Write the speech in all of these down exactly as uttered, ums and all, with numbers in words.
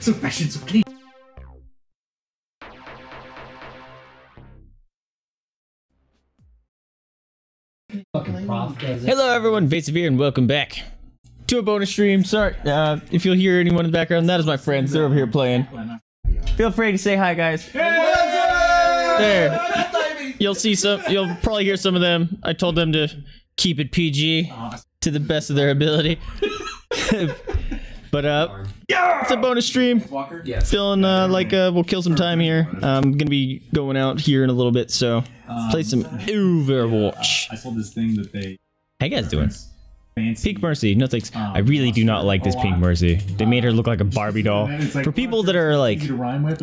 So fashion, so clean. Fucking prof does it. Hello everyone, Vaesive here and welcome back to a bonus stream. Sorry, uh, if you'll hear anyone in the background, that is my friends. They're over here playing. Feel free to say hi, guys. There. You'll see some. You'll probably hear some of them. I told them to keep it P G to the best of their ability. But uh, yeah, it's a bonus stream. Yes. Feeling uh, like uh, we'll kill some time here. I'm gonna be going out here in a little bit, so play some Overwatch. I sold this thing that they. How you guys doing? Pink Mercy, no thanks. Um, I really do not like this Pink Mercy. They made her look like a Barbie doll. Like, for people that are like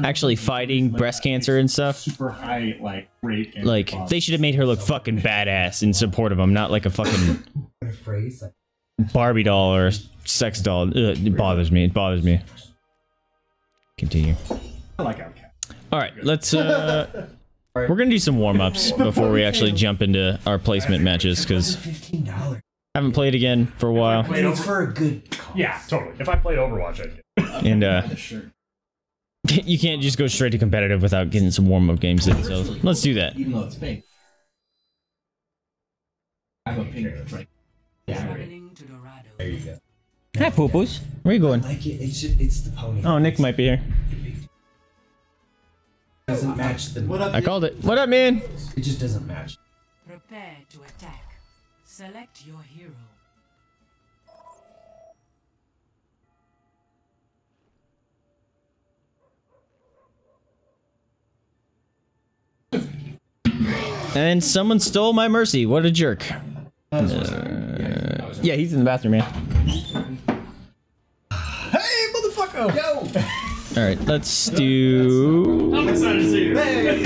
actually fighting breast cancer and stuff, super high, like, rate like they should have made her look fucking badass and supportive. I'm not like a fucking Barbie doll or sex doll. Ugh, it bothers me. It bothers me. Continue. All right, let's. Uh, we're gonna do some warm ups before we actually jump into our placement matches because. I haven't played again for a while. It's for a good cause. Yeah, totally. If I played Overwatch, I'd get it. And, uh... you can't just go straight to competitive without getting some warm-up games in, so let's do that. Even though it's pink. I have a pink, that's right. Yeah. There you go. Hi, Poopos. Where are you going? Like it. It's, it's the pony. Oh, Nick might be here. Doesn't match the... What up, I called it. What up, man? It just doesn't match. Prepare to attack. Select your hero. And someone stole my Mercy. What a jerk. Uh, yeah, he's in the bathroom, man. Hey, motherfucker! Yo! Alright, let's do... I'm excited to see you. I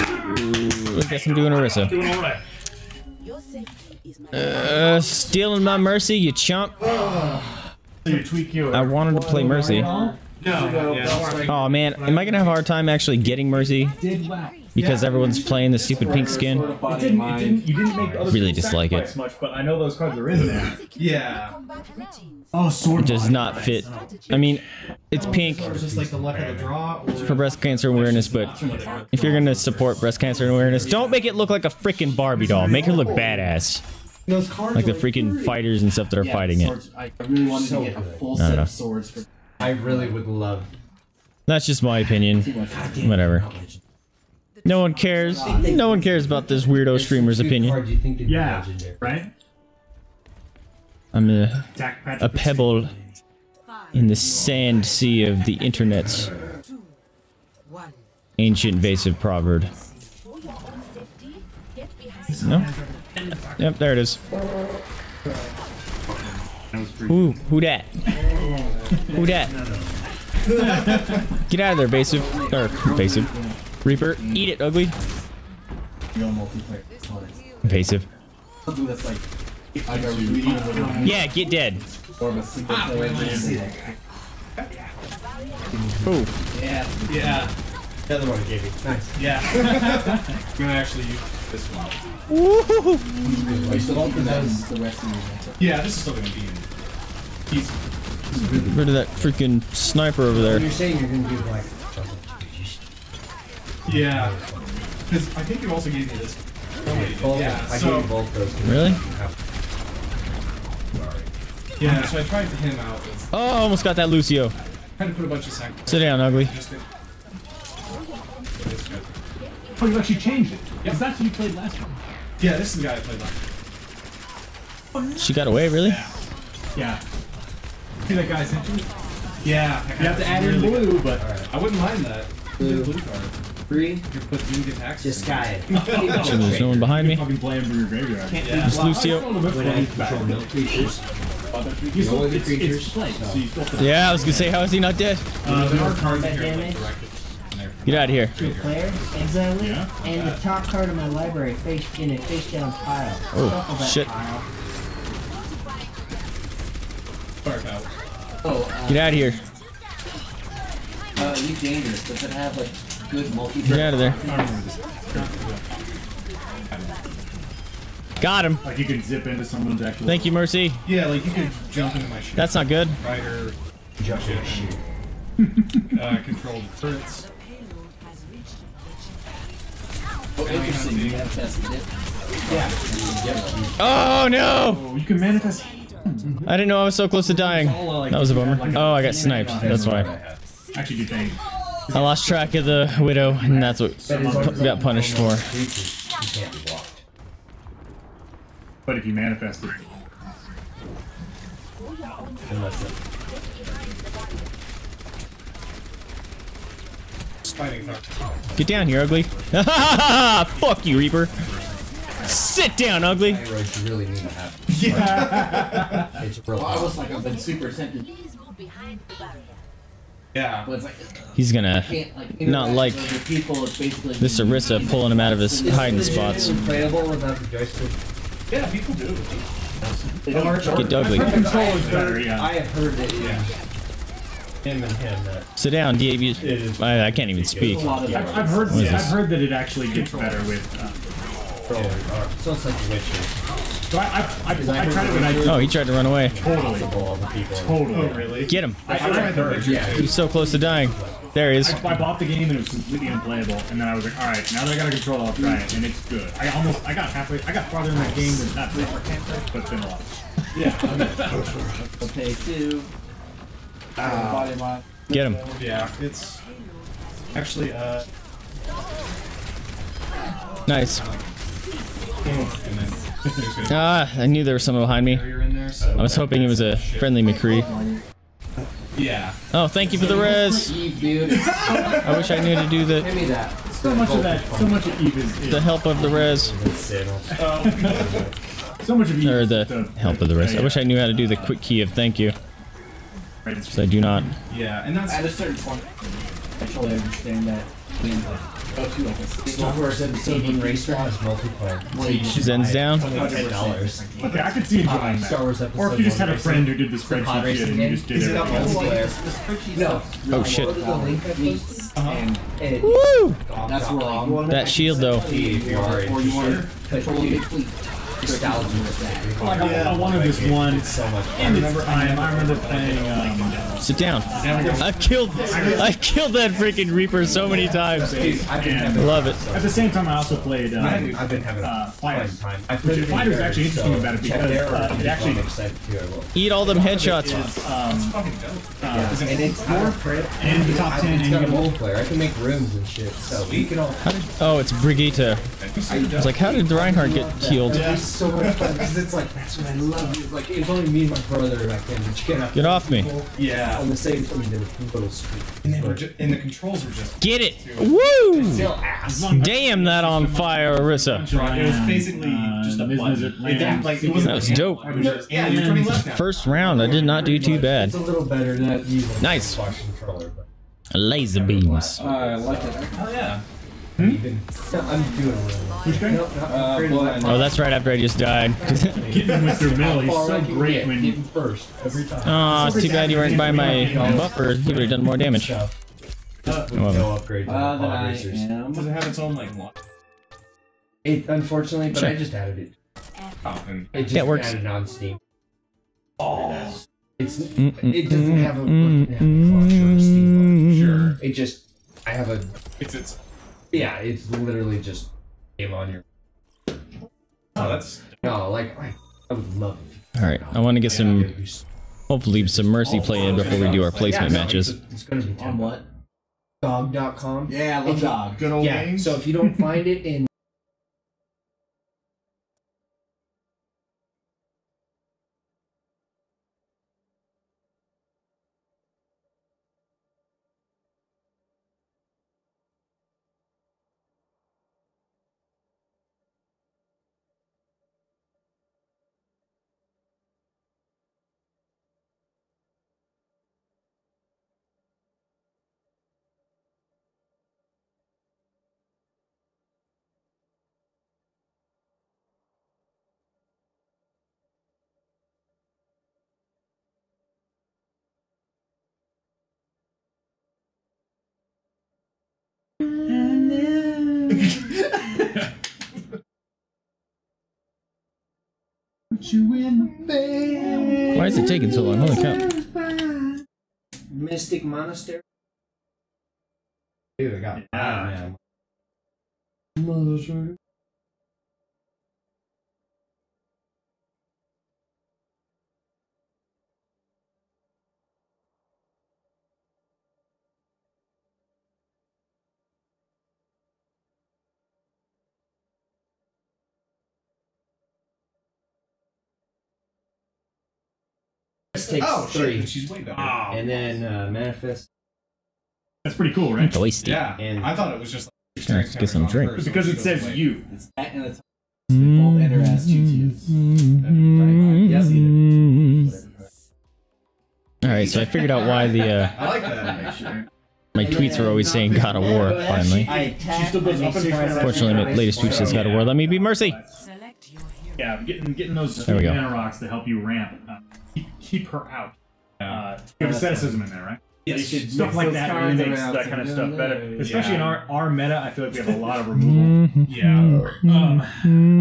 guess I'm doing Orisa. Doing alright. Uh, stealing my Mercy, you chump. I wanted to play Mercy. Oh man, am I gonna have a hard time actually getting Mercy? Because everyone's playing the stupid pink skin. I really dislike it. Yeah. It does not fit. I mean, it's pink for breast cancer awareness, but if you're gonna support breast cancer awareness, don't make it look like a freaking Barbie doll. Make her look badass. Like the freaking fighters and stuff that are fighting it. I really wanted to get a full set of swords for. I really would love. That's just my opinion. Whatever. No one cares. No one cares about this weirdo streamer's opinion. Yeah, right? I'm a, a pebble in the sand sea of the internet's ancient Vaesive proverb. No? Yep, there it is. Who? Who dat? Who dat? Get out of there, Vaesive. Or, Vaesive. Reaper, eat it, ugly. Vaesive. Yeah, get dead. Ooh. Yeah, yeah. The other one gave me. Nice. Yeah. I'm gonna actually use this one. Woohoo! I still don't possess the rest of the inventor. Yeah, this is still gonna be in. He's. Get rid of that freaking sniper over there. You're saying you're gonna do like. Yeah. Because I think you also gave me this. Oh, yeah, I so, gave you both those. Really? Yeah, so I tried to hit him out. Oh, I almost got that Lucio. Had to put a bunch of sacrifice. Sit down, ugly. Oh, you actually changed it. Yep. Is that who you played last time? Yeah, this is the guy I played last time. She got away, really? Yeah. Yeah. See that guy's entry? Yeah. That you have to add in really blue, but right. I wouldn't mind that. Blue, blue card. Three. Just got it. There's no one behind me. Just Lucio. Yeah, I was gonna say, how is he not dead? Uh, there are cards in here, like, get out of here. Two players, exactly. Yeah. And the top card of my library face in a face down pile. Oh shit. Pile. Oh, uh, get out of here. Uh, you dangerous, does it have like good multi? Get out of there. Got him. Like you could zip into someone's actual. Thank you, Mercy. Yeah, like you could jump into my shit. That's not good. Rider, jump in. uh, control the turrets. Oh, interesting. You manifest it. Yeah. Oh no! Oh, you can manifest. I didn't know I was so close to dying. That was a bummer. Oh, I got sniped. That's why. Actually, good thing. I lost track of the Widow, and that's what got punished for. But if you manifest it. Get down here, ugly. Fuck you, Reaper. Sit down, ugly. Really need to have it. Yeah. It's real. Well, I was like, I've been super attentive. Yeah. Well, like, uh, he's gonna like, not like people, basically this Orisa pulling him out of his hiding spots. Playable without the joystick. Yeah, people do. They don't get ugly. Better, yeah. I have heard that. Yeah. Him and him. Uh, Sit down, D A V. I, I can't even speak. I've, I've heard. Yeah, I've heard that it actually gets better with. Um, Yeah. So it's like Witcher. So I, I, I, I, I tried it when I. Oh, he tried to run away. Totally. Totally. Oh, really? Get him. I, I tried the Witcher. Yeah. He was so close to dying. There he is. I, I bought the game and it was completely unplayable. And then I was like, all right, now that I got a controller, I'll try it, and it's good. I almost, I got halfway, I got farther in that game than not before, but it's been a lot. Yeah. Okay, two. Uh, get him. Yeah. It's actually uh. Nice. Ah, I knew there was someone behind me. I was hoping it was a friendly McCree. Yeah. Oh, thank you for the res. I wish I knew to do that. So much of that. So much of Eve is the help of the res. So much of Eve. Or the help of the res. I wish I knew how to do the quick key of thank you. So I do not. Yeah, and that's at a certain point. I totally understand that. Zen's down. Okay, I could see him doing that. Or if you just had a friend who did the spreadsheet and you just did it. Oh shit. Woo! That's wrong. That shield though. I wanted this one and it's time. I remember playing um, sit down. I've killed I've killed that freaking Reaper so many times. I love it. At the same time I also played um, I've been having uh, Fighters. Fighters is actually interesting about it because uh, it actually eat all them headshots. And it's more crit and the top ten and multiplayer. I can make rooms and shit. So we can all. Oh, it's Brigitte. I was like, how did Reinhardt get killed? Yeah. So much fun because it's like that's what I love. It's like it's only me and my brother back then. Get, get off me! Yeah, on the same thing. And, they were ju and the controls were just get it. Woo! Ass. Damn that on fire, Orisa. It was basically uh, just a blizzard. That was dope. Yeah, you're turning left now. First round, I did not do too bad. It's a little better than that. Nice. Laser beams. Uh, I like it. Oh yeah. Hmm? No, I'm doing well. uh, well, oh, that's right after I just died. Getting with your mill, he's so great when you first every time. Oh, it's too bad you weren't by my buffer. You would have done more damage. Uh, no uh, upgrade. Uh, then I am. Does it have its own like lock? It unfortunately, but sure. I just added it. Oh, it just that works. Added on Steam. Oh, it's mm -mm, it doesn't have a mm -mm, clock or a Steam. Sure, it just I have a. It's it's. Yeah, it's literally just game on your. Oh, that's no, like I, I would love it. All right, I want to get some, hopefully some mercy play in before we do our placement yeah, matches. It's, it's gonna be on what? Dog dot com. Yeah, I love dog. Good old yeah. Games. So if you don't find it in. Why is it taking so long? Holy cow. Mystic Monastery. Dude, I got yeah. five, man. Monastery. Takes oh, three. Shit, she's way better. Oh, and then uh, manifest. That's pretty cool, right? Doisty. Yeah. And I thought it was just. Like, yeah, let's get some drink. First, because it says like, you. It's that and the top. Bold enter as G T S. Yes, either. All right, so I figured out why the. Uh, I like that animation. My tweets were always saying God of War. Finally. Fortunately, my latest tweet says God of War. Let me be Mercy. Yeah, I'm getting getting those mana rocks to help you ramp. Uh, keep, keep her out. Uh, you have asceticism in there, right? Yes. Like, stuff like that really makes that kind of stuff better. Especially yeah. in our, our meta, I feel like we have a lot of removal. yeah. Um,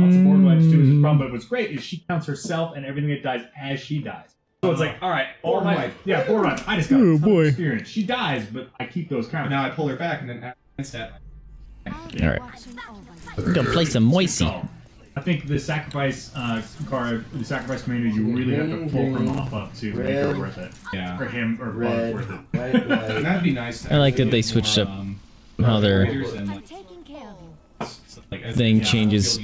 lots of board wipes too is a problem. But what's great is she counts herself and everything that dies as she dies. So it's like, all right, board wipe. wipe. Yeah, board wipe. I just got oh, a ton boy. of experience. She dies, but I keep those counts. Now I pull her back and then instead. All right. We're gonna play some Moisey. I think the sacrifice uh, card, the sacrifice commander, you really have to pull from off up to make it worth it. Yeah. For him or Red, worth it. Right, right. That'd be nice. I like that they switched more, up um, how their and, like, like, thing yeah, changes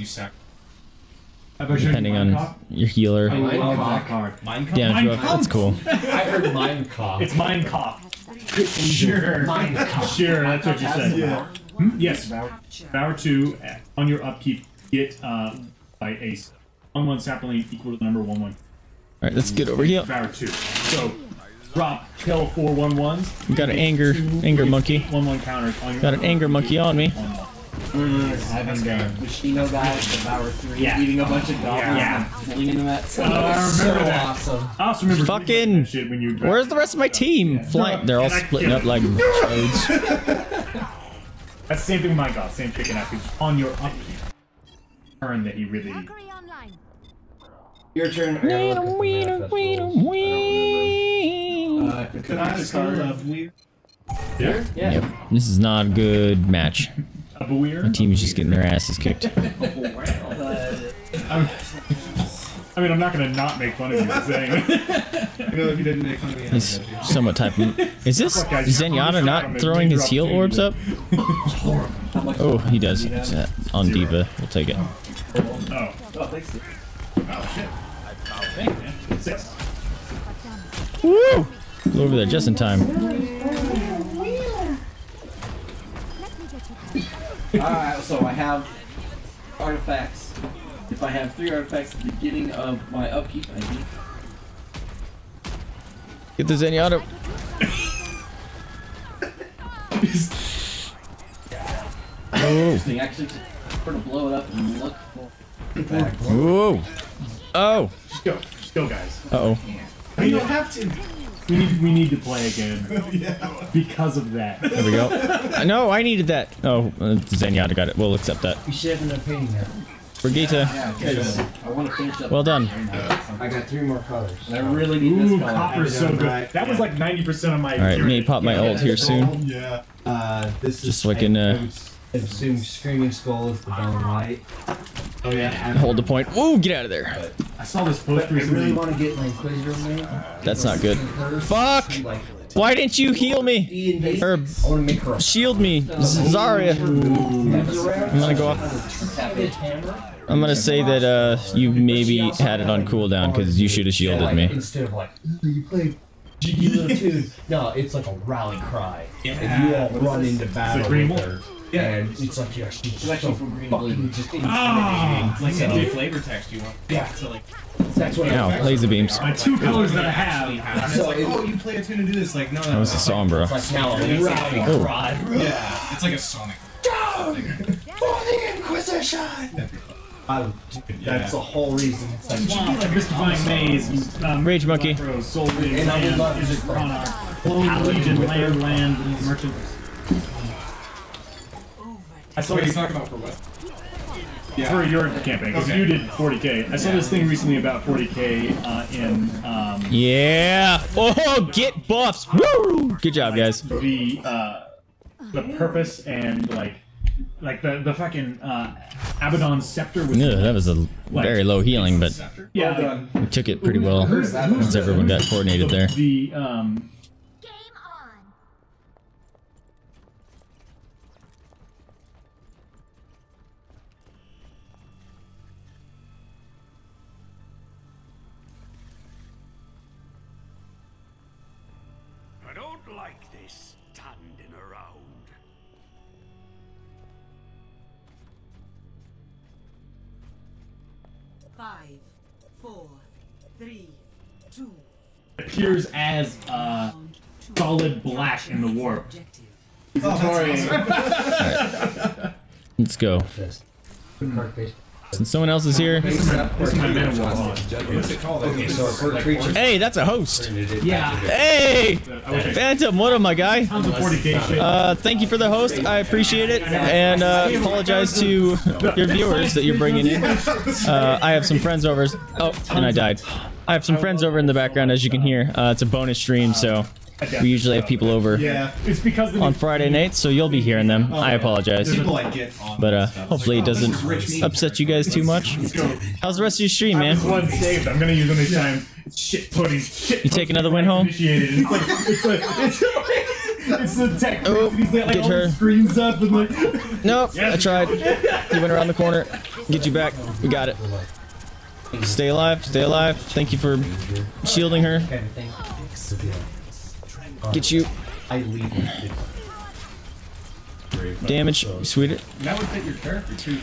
depending on cop? your healer. I love that card. Damage buff, that's cool. I heard Mein Kampf. It's Mein Kampf. Sure. Mein Kampf. Sure, that's what you said. Yeah. Hmm? Yes, Power two on your upkeep. Get uh, by ace. On one sapling equal to the number one one. Alright, let's get over here. Power two. So drop, kill four one ones. We got an anger two, anger monkey. One one counters on your Got an anger monkey on me. Having a Machino guy with the power three yeah. eating a bunch of dogs yeah. and flinging them at someone. Oh, I remember so that. awesome. I also remember fucking shit when you where's the rest of my team? Yeah. Flying they're all and splitting up like roads. That's the same thing with my god, same chicken after on your upkeep. Turn that he really. Your turn. We don't, we don't, we don't, we. Uh, could I just card up weird? Yeah. Yeah. Yep. This is not a good match. My team is just getting their asses kicked. I mean, I'm not gonna not make fun of you for saying. I know if you didn't make fun of me. It's somewhat type. Of... Is this Zenyatta not throwing his heal orbs up? Oh, he does. It's on D.Va. We'll take it. Oh. Oh, thanks. Oh shit. I think man. Six. Woo! Go over there just in time. Alright, so I have artifacts. If I have three artifacts at the beginning of my upkeep, I need. Get the Zenyatta. Oh. Interesting, actually, for to blow it up and look for the back. Whoa! Oh! Just go, just go, guys. Uh oh. We don't have to. We need, we need to play again. yeah. Because of that. There we go. No, I needed that. Oh, Zenyatta got it. We'll accept that. We should have an opinion now. Brigitte. Yeah, yeah, I want to finish up. Well done. I got three more colors. I really need Ooh, this color. Copper's so good. Right. That was like ninety percent of my. All right, let me pop my yeah, ult here soon. Yeah. Uh, this just is like in uh. assume Screaming Skull is the bone right. Oh yeah. And hold the point. Whoa, get out of there. I saw this post recently. I really want to get my Inquisitor in there. That's not good. Fuck! Why didn't you heal me? Or shield me, Zarya. I'm gonna go off. I'm gonna say that uh, you maybe had it on cooldown because you should have shielded me. Instead of like, you played G T two. No, it's like a rally cry. If you all run into battle with her. Yeah, and it's like you're actually so fucking fucking ah, like so. The flavor text you want. Yeah, so like that's what. Now plays the beams. My two colors that I have. And so it's like, oh, you play it's gonna do this. Like no, that was a Sombra. It's like now a rod. Yeah, it's like a Sonic. Go for the Inquisition. I, dude, that's the whole reason. It's like mystifying maze, um, rage monkey, soul and I love his product. Legion, land, land, merchant. I saw what he's talking about for what? yeah. for your campaign, because okay. you did forty K. I saw yeah. this thing recently about forty K uh, in... Um, yeah! Oh, get buffs! Woo! Good job, like, guys. The, uh, the purpose and, like, like the, the fucking uh, Abaddon Scepter. Was yeah, that was a like, very low healing, but yeah, we took it pretty well since everyone got coordinated there. The, um... Five, four, three, two. Appears as uh, solid black in the warp. Oh, right. Let's go. Since someone else is here. Hey, that's a host. Yeah. Hey, Phantom, what up, my guy? Uh, thank you for the host. I appreciate it, and uh, apologize to your viewers that you're bringing in. Uh, I have some friends over. Oh, and I died. I have some friends over in the background, as you can hear. Uh, it's a bonus stream, so we usually have people over yeah. it's because on Friday nights, so you'll be hearing them. Oh, I apologize. But uh, hopefully it doesn't upset you guys too much. How's the rest of your stream, man? One saved. I'm gonna use them this time. It's shit pudding. Shit. You take another win home? It's like, it's like, it's like, it's the tech. Oh, get like, her. Screens up and like... Nope, yes, I tried. He went around the corner. Get you back. We got it. Stay alive, stay alive. Thank you for shielding her. Get you. I leave. Damage, sweet.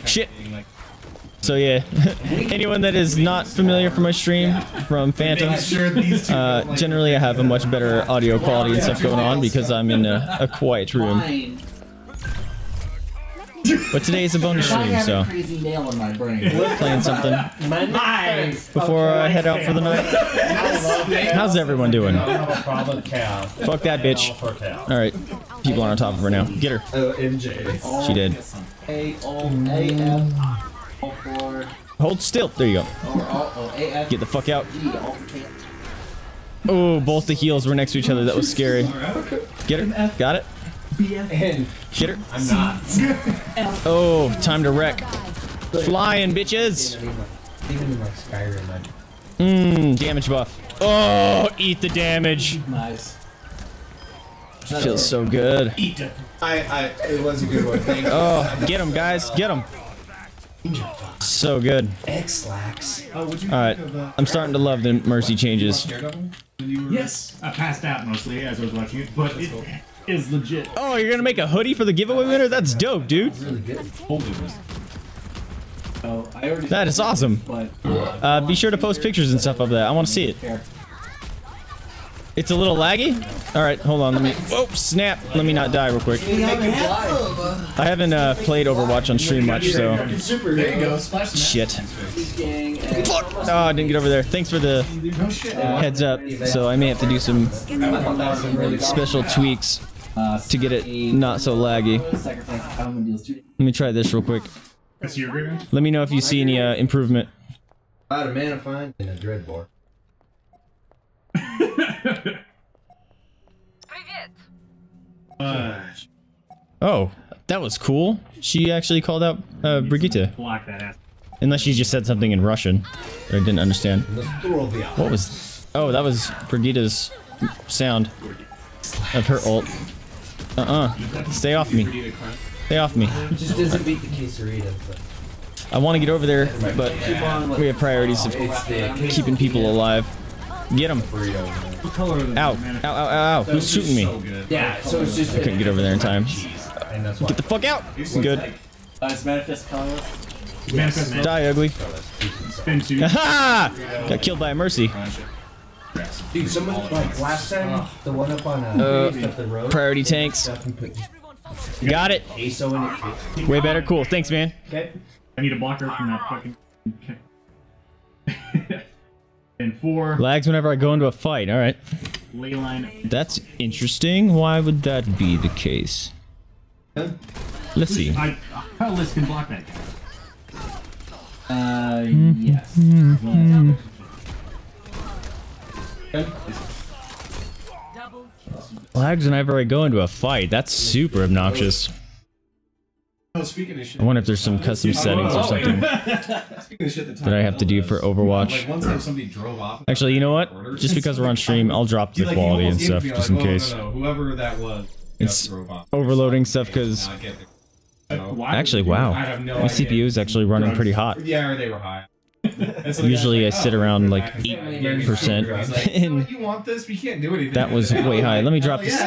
Shit. So yeah, anyone that is not familiar from my stream, from Phantom, uh, generally I have a much better audio quality and stuff going on because I'm in a, a quiet room. But today is a bonus stream, so playing something before I head out for the night. How's everyone doing? Fuck that bitch. All right, people are on top of her now. Get her. She did. Hold still. There you go. Get the fuck out. Oh, both the heels were next to each other. That was scary. Get her. Got it. Get her. I'm not. Oh, time to wreck. Flying, bitches. Mmm, damage buff. Oh, eat the damage. Nice. Feels so good. Eat it. I, I, it was a good one. Thank you. Oh, get him, guys. Get him. So good. Alright, I'm starting to love the Mercy changes. Yes, I passed out mostly as I was watching it, but it is legit. Oh, you're gonna make a hoodie for the giveaway winner? That's dope, dude. That is awesome. Uh, be sure to post pictures and stuff of that. I want to see it. It's a little laggy? Alright, hold on. Let me. Oh, snap. Let me not die real quick. I haven't uh, played Overwatch on stream much, so. Shit. Fuck! Oh, I didn't get over there. Thanks for the heads up. So I may have to do some special tweaks to get it not so laggy. Let me try this real quick. Let me know if you see any uh, improvement. About a man of fine and a dread bar. uh, oh, that was cool. She actually called out uh, Brigitte. Block that ass. Unless she just said something in Russian that I didn't understand. What was... Oh, that was Brigitte's sound of her ult. Uh-uh. Stay off me. Stay off me. Just doesn't beat the quesarito. I want to get over there, but we have priorities of keeping people alive. Get him. Ow. Ow, ow, ow, ow. Who's shooting me? Yeah, so it's just... I couldn't get over there in time. Get the fuck out! Good. Die, ugly. Haha! Got killed by a Mercy. Dude, someone, like, last time, the one up on, uh, priority tanks. Got it. Way better. Cool. Thanks, man. I need a blocker from that fucking... Okay. And four. Lags whenever I go into a fight. All right. Leyline. That's interesting. Why would that be the case? Let's see. I, I, I, I, I can block that guy. Uh, yes. Mm-hmm. Okay. Lags whenever I go into a fight. That's super obnoxious. I wonder if there's some custom settings or something that I have to do for Overwatch. Actually, you know what? Just because we're on stream, I'll drop the quality and stuff just in case. It's overloading stuff because... Actually, wow. My C P U is actually running pretty hot. Yeah, they were high. Usually I sit around like eight percent. That was way high. Let me drop this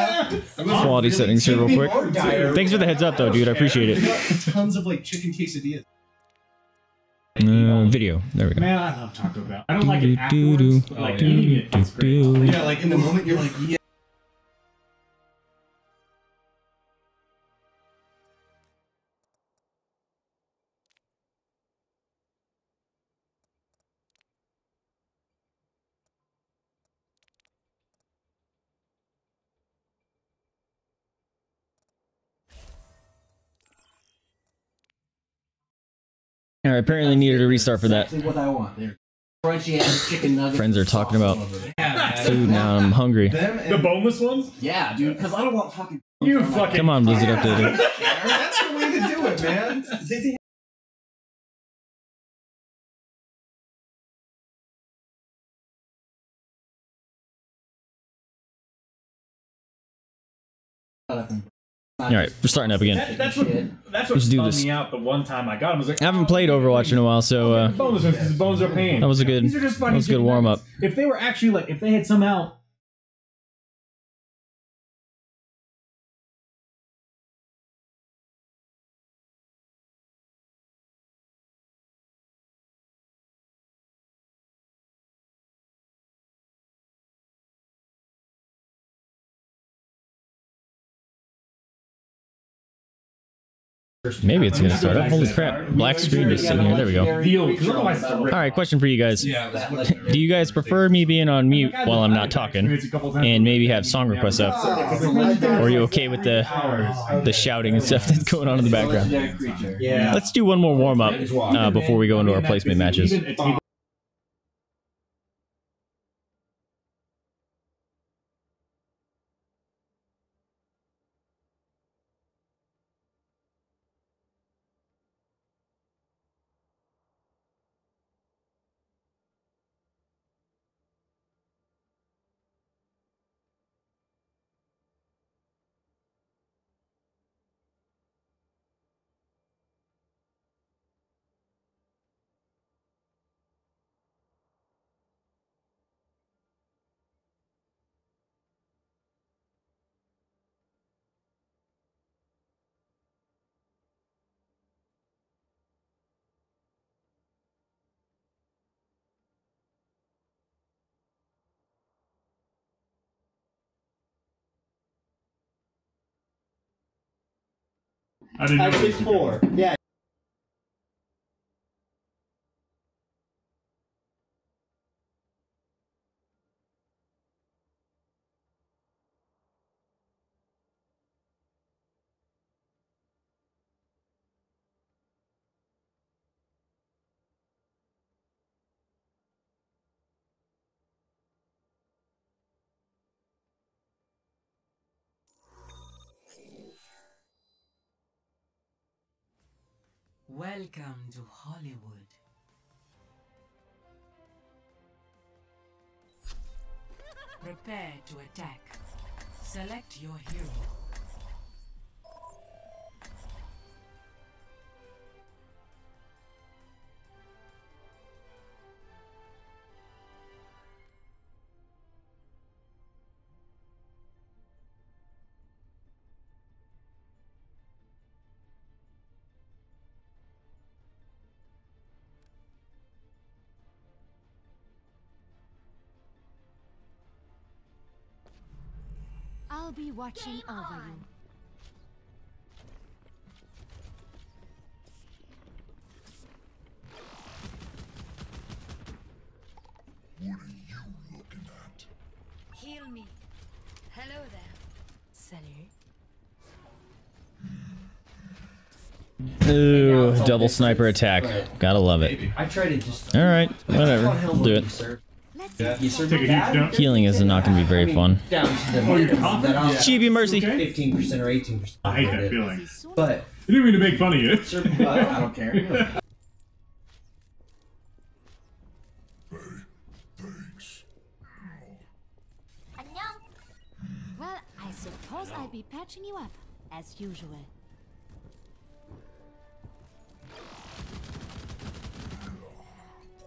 quality settings here real quick. Thanks for the heads up though, dude. I appreciate it. Tons of like chicken quesadillas. Uh, video. There we go. Man, I love Taco Bell. I don't like it afterwards, but like eating it, it's great. Yeah, like in the moment you're like, yeah. I apparently needed a restart for that. What I want. Friends are talking about food now. I'm hungry. The boneless ones? Yeah, dude. Because I don't want fucking. You fucking. Come on, Blizzard updated. That's the way to do it, man. Alright, we're starting up again. That, that's what, that's what bummed me out the one time I got him. I was like, I haven't played Overwatch in a while, so uh, bones, his bones are pain. That was a good, that was a good warm-up. If they were actually like, if they had somehow... Maybe it's gonna start up. Holy crap. Black screen just sitting here. There we go. Alright, question for you guys. Do you guys prefer me being on mute while I'm not talking? And maybe have song requests up? Or are you okay with the the shouting and stuff that's going on in the background? Let's do one more warm-up uh, before we go into our placement matches. I didn't Actually, know four. Yeah. Welcome to Hollywood. Prepare to attack. Select your hero. I'll be watching over you. What are you looking at? Heal me. Hello there. Salut. Ew. double sniper attack. Gotta love it. Alright, whatever. We'll do it. Yeah. Yeah. Healing is not going to be very I mean, fun. Chibi Mercy. Fifteen percent or eighteen percent. I hate that feeling. But I didn't mean to make fun of you. I don't care. Thanks. Well, I suppose I'll be patching you up as usual.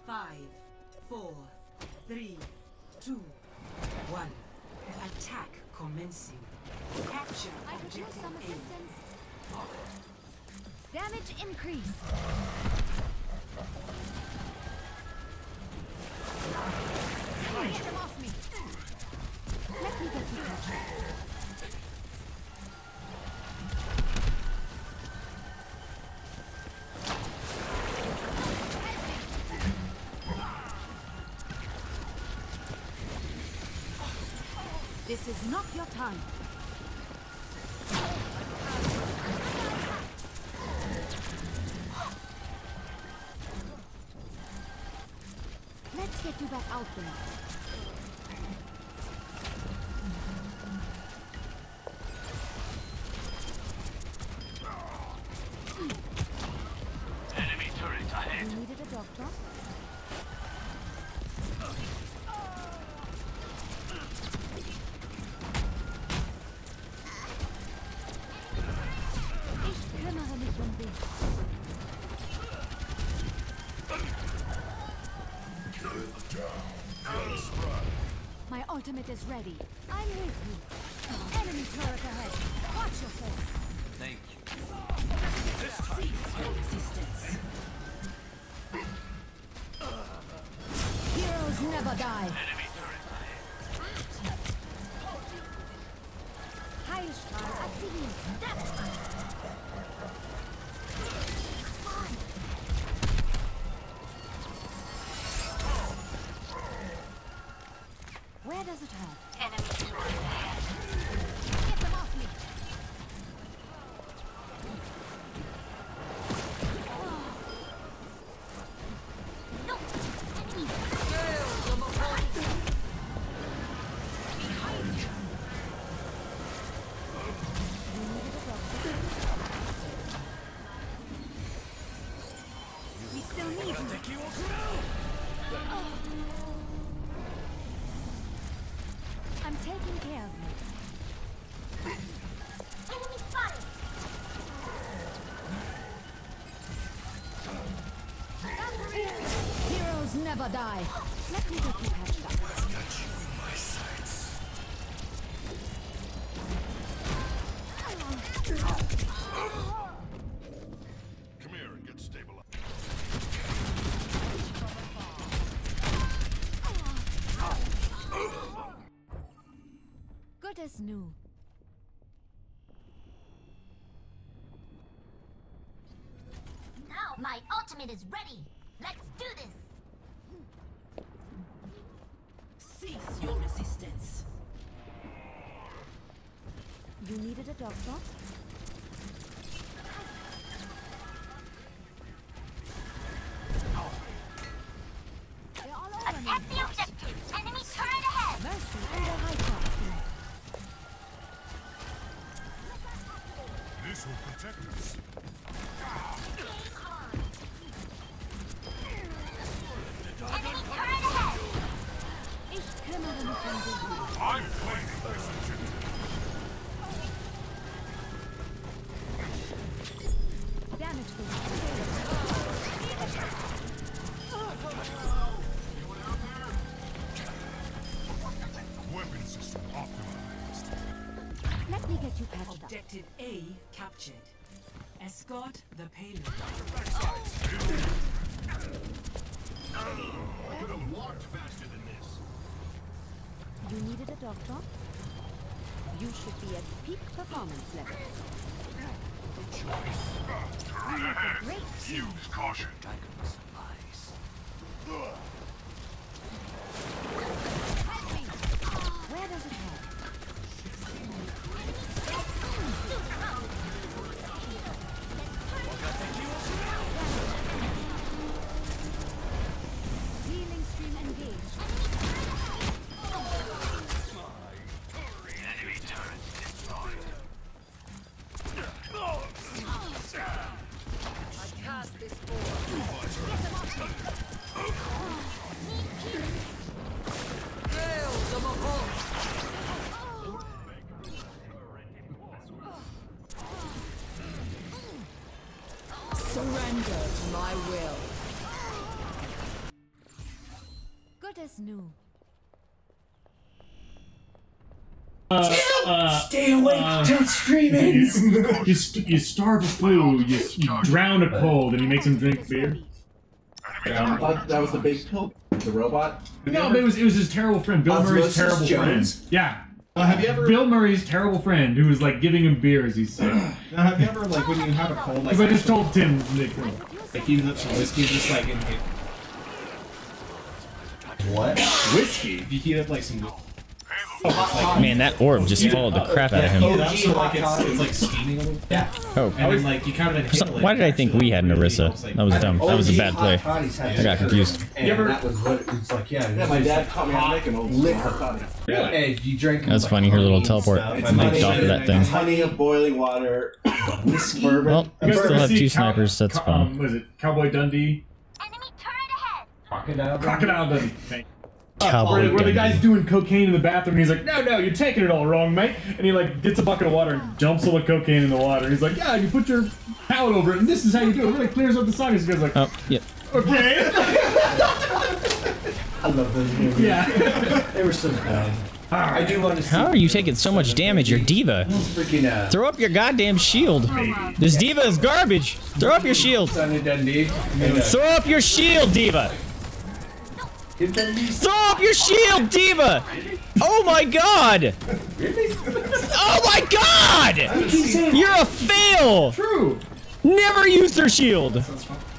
Five, four. Three, two, one. Attack commencing. Capture. I could use some assistance. Damage increase. Get them off me. Let me get you captured. This is not your time. Let's get you back out there. Enemy turret ahead. You needed a doctor? Ultimate is ready. I'm with you. Enemy turret ahead. Watch yourself. Thank you. This time. Cease your resistance. Heroes never die. Enemy turret ahead. Highest fire activate. That's where does it hurt? Enemies. Get them off me. No. Enemies. We still need you. Oh. I'm taking care of you. Enemy spotted! Heroes never die. Let me get you patched up. I've got you in my sights. Come here and get stabilized. Good as new. Now my ultimate is ready. Let's do this. Cease your resistance. You needed a doctor? They're all over me. Attack the objective. Enemy turret ahead. Mercy under high cost. This will protect us. Enemy turret ahead! I'm claiming this objective. Damage boost. Weapon system optimized. Let me get you patched up. Objective A captured. Escort the payload. Oh. I could have walked faster than this. You needed a doctor? You should be at peak performance level. The choice. Use caution. Dragon supplies. Help me. Where does it go? What the heck you want to know? is new. Uh, uh, Stay awake! Uh, don't scream it! You, you, st you starve a fool, you, you drown a cold, and he makes him drink beer. Yeah. That, that was the big pill? The robot? No, but it was, it was his terrible friend, Bill Murray's terrible Jones. friend. Yeah. Uh, have you ever... Bill Murray's terrible friend, who was like giving him beer as he's sick. Now, have you ever, like, when you have a cold, like... Because I just told Tim, Nick, like, he lips some whiskey, just like, in here. What? Whiskey? If you heat up, like, some... Oh, like, man, that orb just yeah, followed the crap uh, out of him. Yeah, that's what, like, it's, it's like steaming a little bit. Yeah. Oh. And then, like, you kind of so, why did I think we had an Orisa? That was dumb. That was a bad play. I got confused. And that was what it's like, yeah. yeah my dad caught me on liquor. Really? Hey, you drink. That was funny, her little teleport. It's knocked off of that thing. Honey of boiling water. Whiskey. Well, we still have two snipers. That's fine. Was it Cowboy Dundee? Enemy turret ahead. Crocodile Dundee. Uh, where, where the guy's doing cocaine in the bathroom and he's like, no, no, you're taking it all wrong, mate. And he like gets a bucket of water and dumps all the cocaine in the water. And he's like, yeah, you put your palate over it and this is how you do it. It really clears up the sinus. This guy's like, oh, yeah. Okay. I love those movies. Yeah. They were so bad. I do want to see how are you taking so much damage? You're D.Va. Freaking out. Throw up your goddamn shield. This D.Va is garbage. Throw up your shield. Throw up your shield, D.Va. Throw up your shield, D.Va! Oh my god! Oh my god! You're a fail! True! Never use their shield!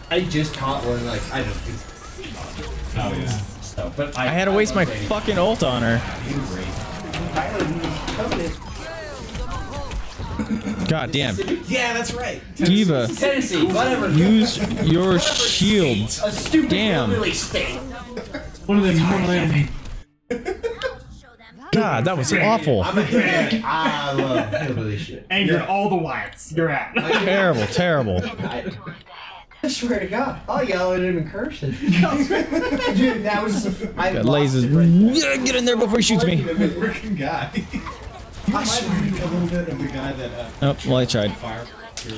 I just caught one, like, I don't think oh, yeah. But I, I had to waste my fucking ult on her. God damn. Yeah, that's right. D.Va, use your shield. Damn. One of them, one of them. God, that was awful. I'm a dick. I love hillbilly shit. Angered all the Wyatts. You're out. Terrible, terrible. I swear to God, I'll yell at him in cursive. Dude, that was. I got lasers. Get in there before he shoots me. Working guy. I swear to God, a little bit of the guy that. Oh, well, I tried.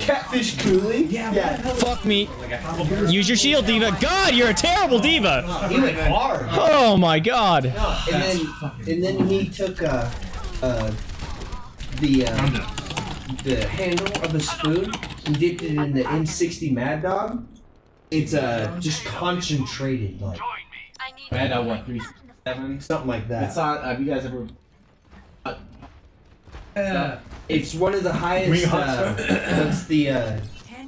Catfish coolie? Yeah, yeah. Fuck me. Use your shield, D.Va. God, you're a terrible D.Va. He went hard. Oh my god. No, and then, and then he took uh, uh, the uh, the handle of the spoon and dipped it in the M sixty Mad Dog. It's uh just concentrated like. Mad Dog what three seven something like that. It's not. Have you guys ever? Uh, uh, It's one of the highest. Uh, that's the uh,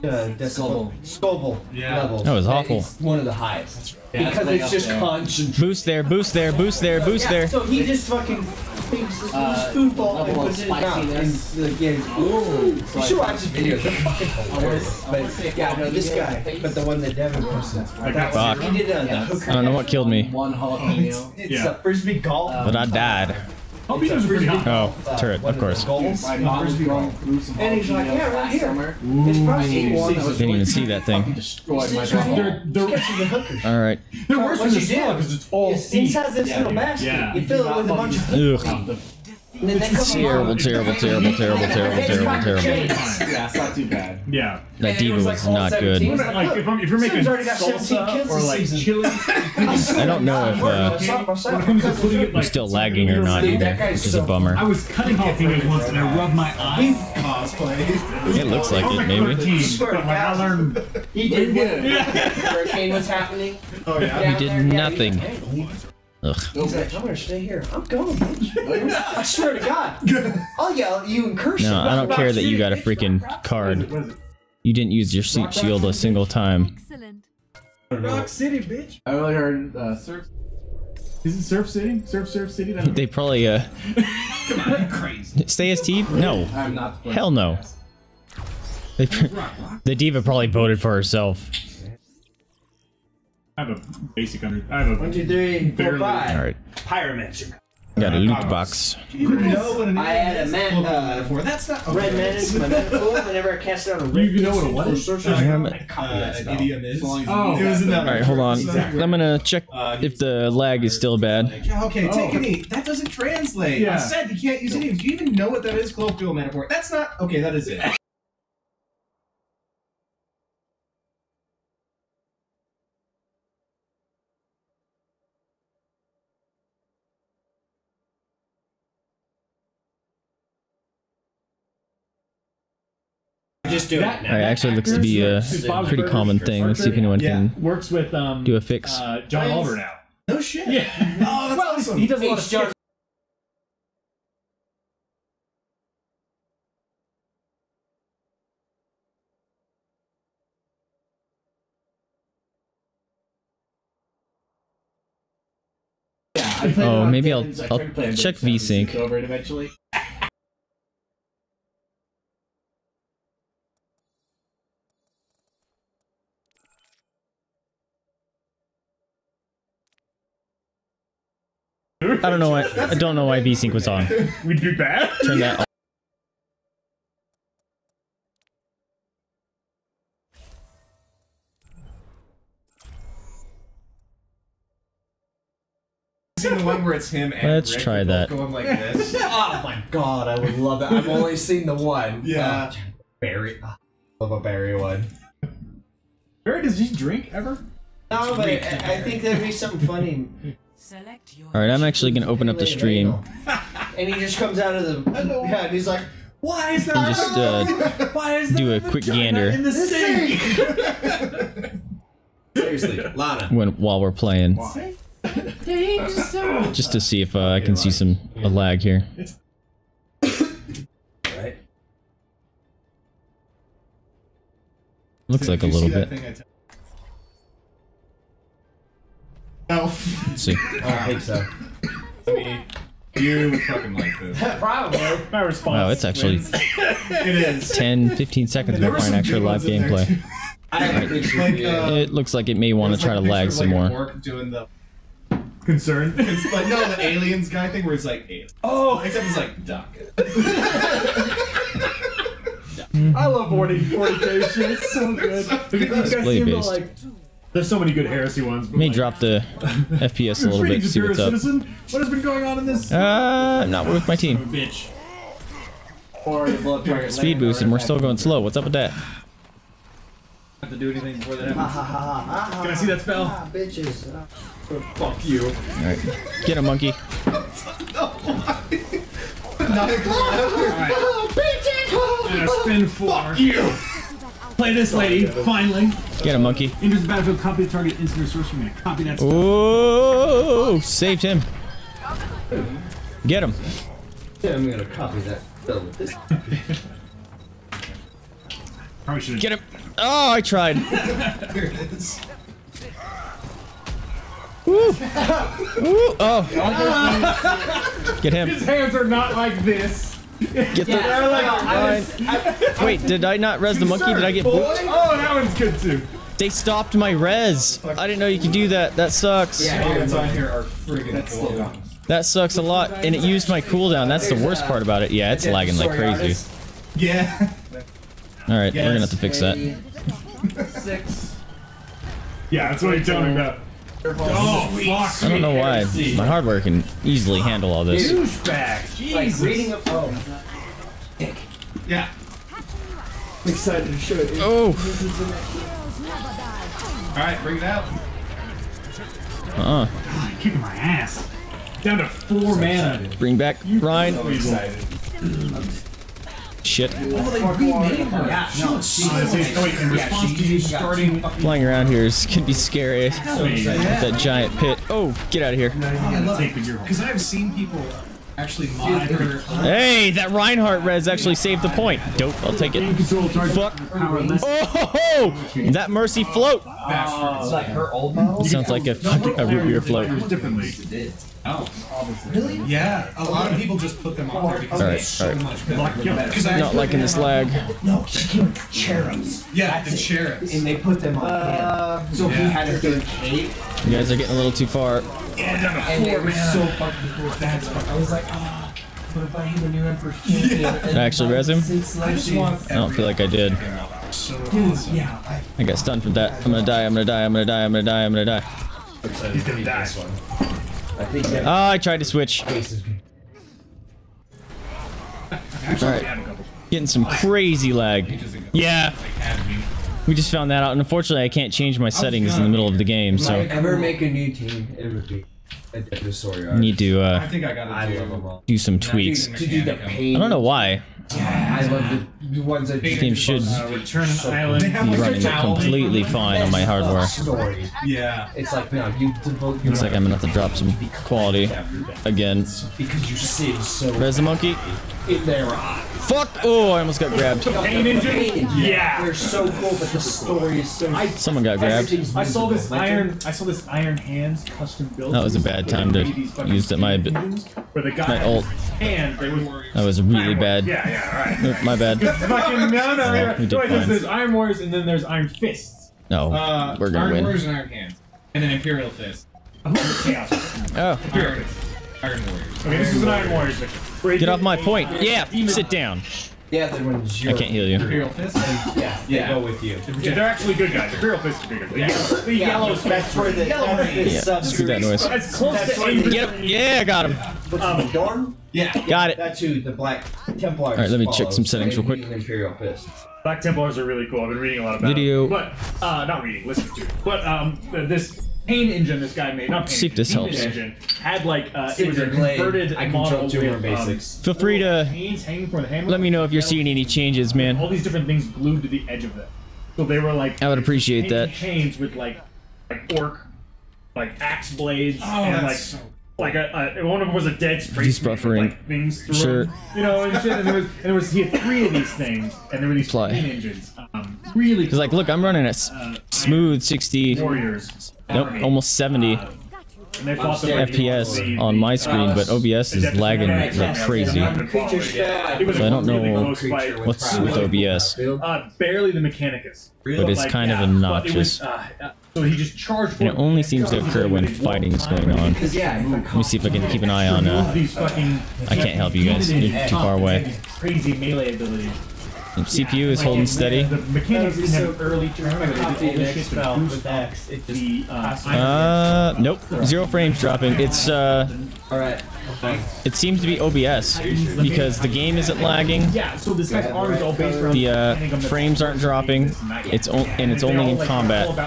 uh, Scoville level. Yeah. That was awful. It's one of the highest. Yeah, because it's just constant. Boost there, boost there, boost there, boost yeah, there. So he just fucking takes this uh, spoonful and puts it in his mouth. And again, ooh. You should watch this video. They're fucking hilarious. But yeah, no, this guy. But the one that Devin posted. Fuck. He did a, yeah. I don't know what killed me. One it's it's yeah. a frisbee golf. But I died. Oh, uh, turret, of course. And he's like, yeah, right here. Ooh, didn't even see that thing. Alright. They're worse than the smell because it's all seed. Inside this little basket, you fill it with a bunch of... Terrible, terrible, terrible, terrible, terrible, terrible, terrible. Yeah, it's not too bad. Yeah. That D.Va was not good. Like, if you're making salsa or like chili, I don't know if uh, I'm still lagging or not either, which is a bummer. I was cutting off fingers once and I rubbed my eyes. Cosplay. It looks like it, maybe. He did what? Hurricane was happening. He did nothing. Ugh. He's like, I'm gonna stay here. I'm going, bitch. I swear to God. I'll yell at you and curse you. No, I don't care that you got a freaking card. You didn't use your seat shield a single time. Rock City, bitch. I really heard uh, Surf. Is it Surf City? Surf, Surf City? They probably, uh. Come on, you're crazy. Stay S T? No. I'm not hell no. They the D.Va probably voted for herself. I have a basic under. I have a one, two, three, four, five. All right. Pyromancer. Got a loot box. You know what I had a man uh, for that's not okay. Red man is my metaphor. Whenever I cast it on a red, you know what it was. Uh, I have an uh, idiom is. Oh, it was another. All right, hold on. Exactly. I'm gonna check if the lag is still bad. Okay, take it easy. That doesn't translate. Yeah. I said you can't use idioms. Do you even know what that is? Colloquial metaphor. That's not okay. That is it. just doing that, it now. That actually looks to be a pretty common thing. Let's see if anyone yeah. can works with, um, do a fix. Uh, John nice. Oliver now. No shit. Yeah. Oh, that's well, awesome. He does a lot of stuff. Oh, maybe I'll, I'll check VSync. Over it eventually. I don't know why. I don't know why VSync was on. We do that. Turn that off. Seen the one where it's him and let's Rick try that going like this. Oh my god, I would love that. I've only seen the one. Yeah. Uh, Barry. I love a Barry one. Barry, does he drink ever? No, but I, I think that'd be something funny. Alright, I'm actually gonna open up the stream. And he just comes out of the head yeah, and he's like, why is that? And just uh, why is that do a quick gander in the sink? Seriously, Lana. When while we're playing. Why? Just to see if uh, I can see some a lag here. Right. Looks like a little bit. No. Let's see. Oh, I think so. I mean, you would fucking like this. Probably. My response. Wow, it's actually it is. ten, fifteen seconds before an actual live gameplay. I like, uh, it looks like it may want to try like to lag some like more. Doing the concern. It's like, no, the aliens guy thing where it's like aliens. Oh, except it's like duck. I love forty K shit. It's so good. So good. You guys seem to like. There's so many good heresy ones. But may like, drop the F P S a little bit to see what's up. Citizen? What has been going on in this? Uh, I'm not with my team. Bitch. Speed boost, and we're still going slow. What's up with that? Have to do anything before that happens. Can I see that spell? Ah, bitches. Fuck you. Alright. Get him, monkey. Alright. Spin four. Fuck you. Play this lady, finally. Get a monkey. Enters the battlefield, copy the target, instant resource from me. Copy that. Oh, saved him. Get him. Yeah, I'm gonna copy that. Probably should've. Get him. Oh, I tried. There it is. Woo! Woo! Oh. Get him. His hands are not like this. Get yeah, the like, I was, I, I, wait, did I not res the monkey? Did I get booped? Oh, that one's good too. They stopped my res. I didn't know you could do that. That sucks. Yeah, comments on here are friggin' cool. That sucks a lot, and it used my cooldown. That's the worst part about it. Yeah, it's lagging like crazy. Yeah. All right, we're gonna have to fix that. Six. Yeah, that's what I'm talking about. Oh, fuck. I don't know why. My hardware can easily handle all this. Douchebag. Jesus. Like reading a phone. Yeah. I'm excited to show it. Oh. Alright, bring it out. Uh-uh. God, kicking my ass. Down to four so mana. Bring back Ryan. So excited. Shit. Oh, they remade her. Yeah, no, she's oh, wait, in response to you starting flying around here is can be scary. So that giant pit. Oh, get out of here. Because I've seen people actually mod her. Hey, that Reinhardt res actually saved the point. Dope, I'll take it. Fuck. Oh, that Mercy float. It's like her old model. Sounds like a fucking a root beer float. Oh, really? Yeah, a lot of people just put them on there because right, it's so right. much better. Not liking this lag. No, she killed the cherubs. Yeah, the cherubs. And they put them on uh, him. So yeah. he had a third cape. You guys are getting a little too far. Yeah, down to and four, it was man. so fucking cool. That's fucking I was like, ah, oh, what if I hit a new Emperor's King? Yeah. Did I actually res him? I, I don't feel like I did. So awesome. Yeah, I, I got stunned from that. I'm gonna die, I'm gonna die, I'm gonna die, I'm gonna die, I'm gonna die. He's gonna die. This one. I think that oh, I tried to switch. Alright. Getting some crazy lag. Yeah. We just found that out, and unfortunately I can't change my settings in the middle of the game, so... If I ever make a new team, it would be a Dinosaur. Need to, uh... I think I gotta do some tweaks. I don't know why. Yeah, I love the ones that Steam should uh, return an so island. They have be running completely fine on my hardware. Story. Yeah, it's like no, you devote. Looks like I'm gonna have to drop some quality again. Because you saved so. Where's the monkey? In their eyes. Fuck! Oh, I almost got grabbed. Yeah. They're so cool, but the story is so. Someone got grabbed. I saw this iron. I saw this iron hands custom build. That was a bad time to use my my ult. That was really bad. Yeah, yeah, all right. My bad. Fucking no, no, yeah, no. There's, there's Iron Warriors and then there's Iron Fists. No, uh, we're gonna Iron win. Iron Warriors and Iron Hands, and then Imperial Fists. Oh, chaos. Oh. Imperial Fists. Iron Warriors. Okay, this is an Iron Warriors victory. Get off my point. Yeah, sit down. Yeah, they're when I can't heal you. Imperial Fists. Yeah, they yeah. go with you. Yeah. They're actually good guys. Imperial Fists are bigger. The yeah. yeah. yellow that's where the yellow is. Yeah. Screw that noise. That's close that's to aim. Get him. Yeah, I got him. What's um, the dorm? Yeah, yeah, got it. That's who the Black Templars. All right, let me follow. check some settings real quick. Imperial Fists. Black Templars are really cool. I've been reading a lot about Video. Them. But uh, not reading, listening to. It. But um, this pain engine this guy made, not pain. See if this helps. Engine had like uh, it was a converted I model with basics. Um, Feel free to let me know if you're seeing any changes, man. All these different things glued to the edge of them, so they were like. I would appreciate that. Chains with like, like orc, like axe blades, oh, and like. So Like a, a, one of them was a dead spray. He's buffering. Like things through sure. Him, you know, and shit. And there was, and there was he had three of these things, and there were these pain engines. Um, really. Because cool. Like, look, I'm running a s uh, smooth sixty. Warriors. Nope, army. Almost seventy. Uh, and they fought the F P S on my screen, uh, but O B S is lagging like yeah, crazy. Yeah. So I don't know really what's with O B S. Uh, barely the Mechanicus. But it's like, kind yeah, of obnoxious. It was, uh, uh, so he just charged and it only seems to occur when fighting is going on. Yeah, let me see if I can keep an eye on. Uh, I can't help you guys. You're too far away. Crazy melee ability. The C P U yeah, is like holding it, steady. The mechanics didn't have so early turn. Uh, nope. Zero frames dropping. It's uh, all right. Okay. It seems to be O B S because the game isn't lagging. Yeah. So this guy's arm is all based around the uh, frames aren't dropping. It's only and it's only in combat.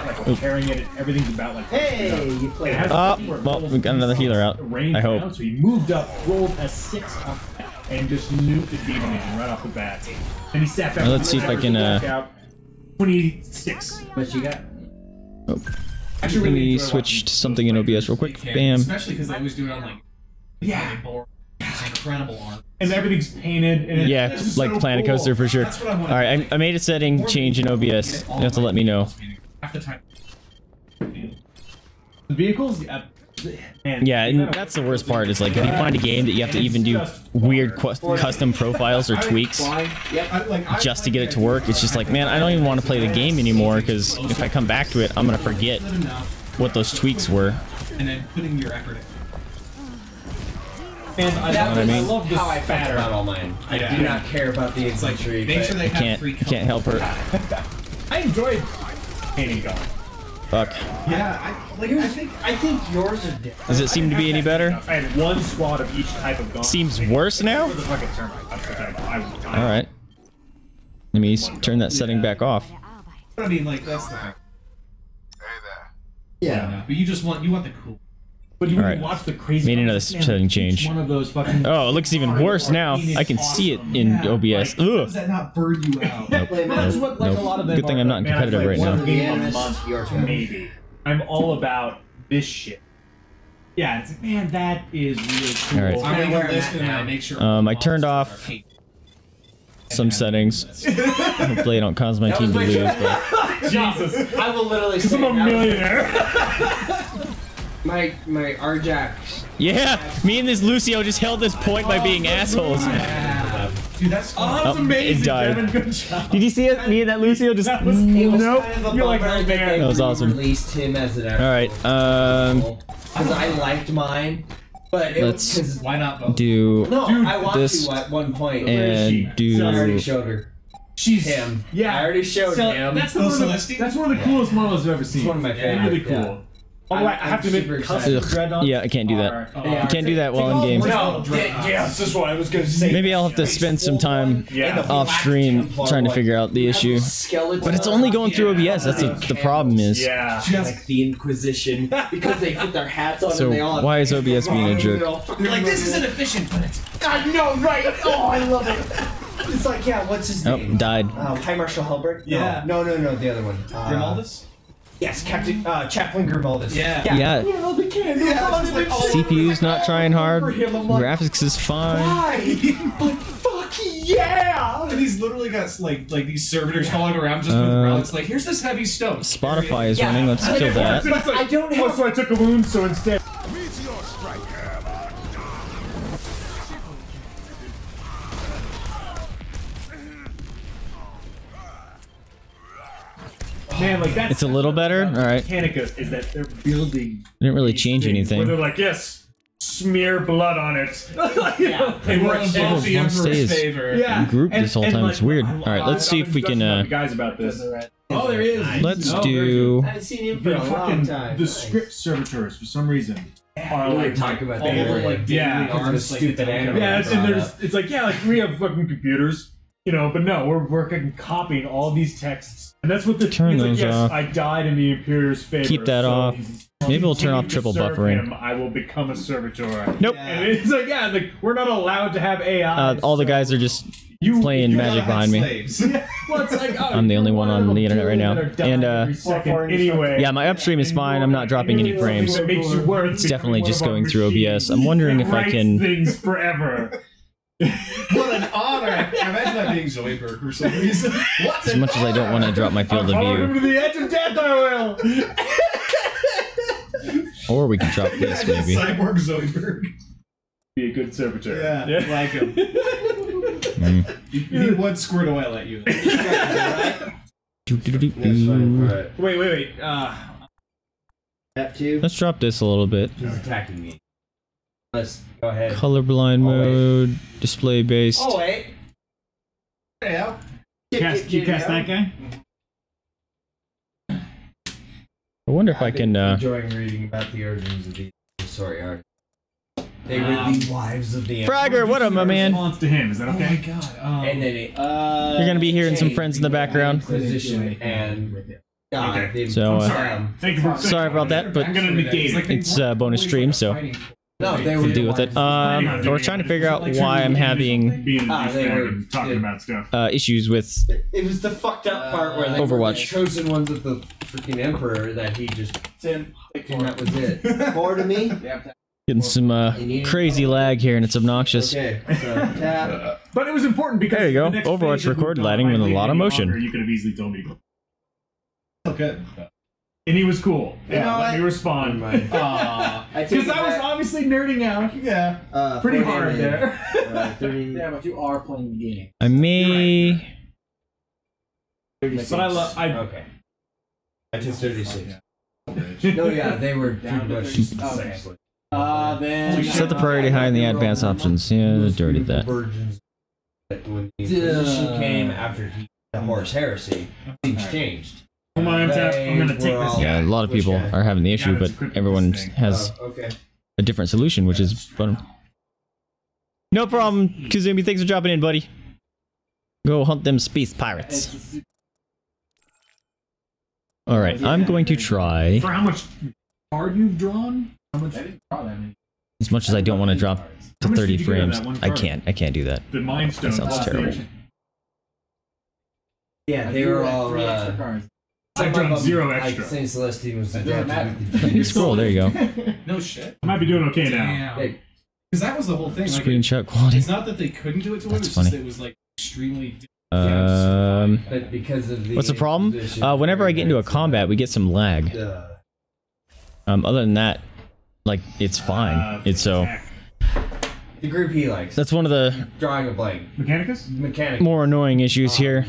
Hey, you play. Oh, well, we got another healer out. I hope. So he moved up, rolled a six on that. And just nuked the demon right off the bat. And he sat back. Now let's see if I can. Uh, twenty-six. What you got? Oh. Actually, really we switched something in O B S real quick. Bam. Especially because I was doing on like. Yeah. It's incredible art. And everything's painted. And yeah, it's like so Planet cool. Coaster for sure. All right, I, I made a setting change in O B S. You have to let me know. Half the time. The vehicles. Yeah. Man, yeah, and that's the worst part is like if you find a game that you have to even do weird custom profiles or tweaks just to get it to work, it's just like, man, I don't even want to play the game anymore because if I come back to it, I'm going to forget what those tweaks were. And then putting your effort in. And I, that was, I, mean? I love this how I felt about all mine. I yeah. do not care about the infantry. Make sure they have I can't, free I can't help her. I enjoyed painting golf. Fuck. Yeah, I, like, I think I think yours are different. Does it seem to be any better? I had one squad of each type of gun. Seems worse now? Alright. Let me turn that setting back off. I mean, like, that's the thing. Yeah. But you just want, you want the cool. But you right. watch the crazy. Made another setting change. One of those oh, it looks even worse now. I can awesome. see it in yeah, O B S. Like, ugh. Does that not burn you out? Nope. Nope. Nope. Like nope. Good thing I'm not in competitive like right now. Honest, maybe. I'm all about this shit. Yeah, it's like, man, that is really cool. All right. I'm gonna list and I make sure. Um, I turned off some settings. Hopefully, I don't cause my team to lose. But... Jesus, I will literally. Because I'm a millionaire. My, my Arjax. Yeah, me and this Lucio just held this point by being oh, assholes. Yeah. Dude, that's oh, that's oh, amazing, it died. Devin, good job. Did you see it? Me and that Lucio just... That was, nope. Kind of You're like right there. That was awesome. Released him as an Alright, um... because I liked mine, but it let's was... Why not both? do No, Dude, I want to at one point. And do... So I already showed her. She's him. Yeah. I already showed so, him. That's, the one of the, that's one of the coolest yeah. models I've ever seen. It's one of my favorites. Really cool. Yeah. Oh, I have to make custom dread on. Yeah, I can't do that. Are, uh, I can't do that while in game. No, yeah, this is what I was gonna say. Maybe I'll have to spend some time yeah. off stream trying to figure out the issue. But it's only going through O B S. That's what the problem is. Yeah, like the Inquisition because they put their hats on. So and they all why is O B S being a jerk? They're like, this isn't efficient, but it's. God no, right? Oh, I love it. It's like, yeah, what's his name? Oh, died. Uh, High Marshal Halbert? Yeah. No, no, no, no, the other one. Uh, Grimaldus? Yes, Captain uh, Chaplain Grimaldus. Yeah. Yeah. yeah. yeah like, oh, C P U's not trying hard. Him, like, graphics is fine. Why? But fuck yeah! And he's literally got like like these servitors following around just uh, with relics. Like, here's this heavy stone. Spotify is yeah. running. Let's kill that. Like, I don't have. Oh, so I took a wound. So instead. Man, like that's, it's a little better. All right. Mechanicus is that they're building. They didn't really change anything. Where they're like, yes, smear blood on it. like, yeah. They were in the Emperor's favor. Yeah. Group and, this whole time. Like, it's weird. All right, let's see if we can. Uh, guys, about this. Oh, there he is. Let's oh, do. I haven't seen him for a long time. The script servitors, for some reason. Are like, like talk about that. Over, like, yeah, artists, like, stupid animals. Yeah, it's, and there's, it's like yeah, like we have fucking computers. You know, but no, we're working copying all these texts, and that's what the turn like, yes, off. I died in the Imperior's favor. Keep that so off. Maybe we'll turn off triple buffering. Him, I will become a servitor. Nope. Yeah. And it's like yeah, like we're not allowed to have A I. Uh, all so the guys are just you, playing you magic behind slaves. me. well, it's like, oh, I'm the only one on the internet right now. And uh, anyway, yeah, my upstream is fine. I'm not dropping any frames. It's definitely just going through O B S. I'm wondering if I can. Things forever. What an honor! Imagine that being Zoidberg for some reason. What as much honor? As I don't want to drop my field I'll of view. To the edge of death, I will. Or we can drop this maybe. Cyborg Zoidberg. Be a good servitor. Yeah, yeah. Like him. Mm. You, you need one squirt oil at you. Right? do, do, do, do. Yes, right. Wait, wait, wait. Uh, that too. Let's drop this a little bit. He's attacking me. Let's go ahead. Colorblind mode, oh, display based. Oh wait. Yeah. You cast, you cast that guy? I wonder yeah, if I I've can. Uh... Enjoying reading about the origins of the sorry art. They were um, the wives of the. Fragger, what up, my man? Response to him. Is that okay? Oh my god. Um, and then it, uh, you're gonna be hearing some friends in the background. Position and. God, okay. So. Uh, sorry. Thank you for sorry about that, but I'm gonna negate it. It's a uh, bonus stream, so. No, they were deal with it. Um, uh, we're trying to figure out why I'm having ah, they were, talking yeah. about stuff. Uh, issues with. It was the fucked up part where they Overwatch. The chosen ones of the freaking Emperor that he just. And that was it. Four to me. Getting some uh, crazy lag here, and it's obnoxious. Okay, so tap. But it was important because there you go. The Overwatch record lighting with a lot of motion. You could have easily told me. Okay. And he was cool. Yeah, you know, let I, me respond. Because uh, I, I was back. obviously nerding out. Yeah. Uh, Pretty hard there. uh, yeah, but you are playing the game. I may... thirty-six. But I love... I... Okay. I took thirty-six. No, yeah, they were down to thirty-six. Okay. Uh, then... So set the priority uh, high in the advanced options. Yeah, dirty that. that when the position came after the Horus Heresy, things changed. Come on, I'm, I'm gonna take this. Yeah, a lot of people are having the issue, but everyone has oh, okay. a different solution, which is fun. No problem, Kazumi. Thanks for dropping in, buddy. Go hunt them space pirates. All right, I'm going to try. For how much card you've drawn? How much? As much as I don't want to drop to thirty frames, I can't. I can't do that. That sounds terrible. Yeah, they were all. Uh, I dropped zero extra. Saint Celestine was like, yeah, scroll, there you go. No shit. I might be doing okay now. Because hey. That was the whole thing. Screenshot like, quality. It's not that they couldn't do it to him, it's funny. Just that it was like extremely. Um, but because of the what's the problem? Uh, whenever I get into a combat, we get some lag. Uh, um, other than that, like, it's fine. Uh, it's so. The group he likes. That's one of the. Drawing a blank. Mechanicus? Mechanicus. More annoying issues um, here.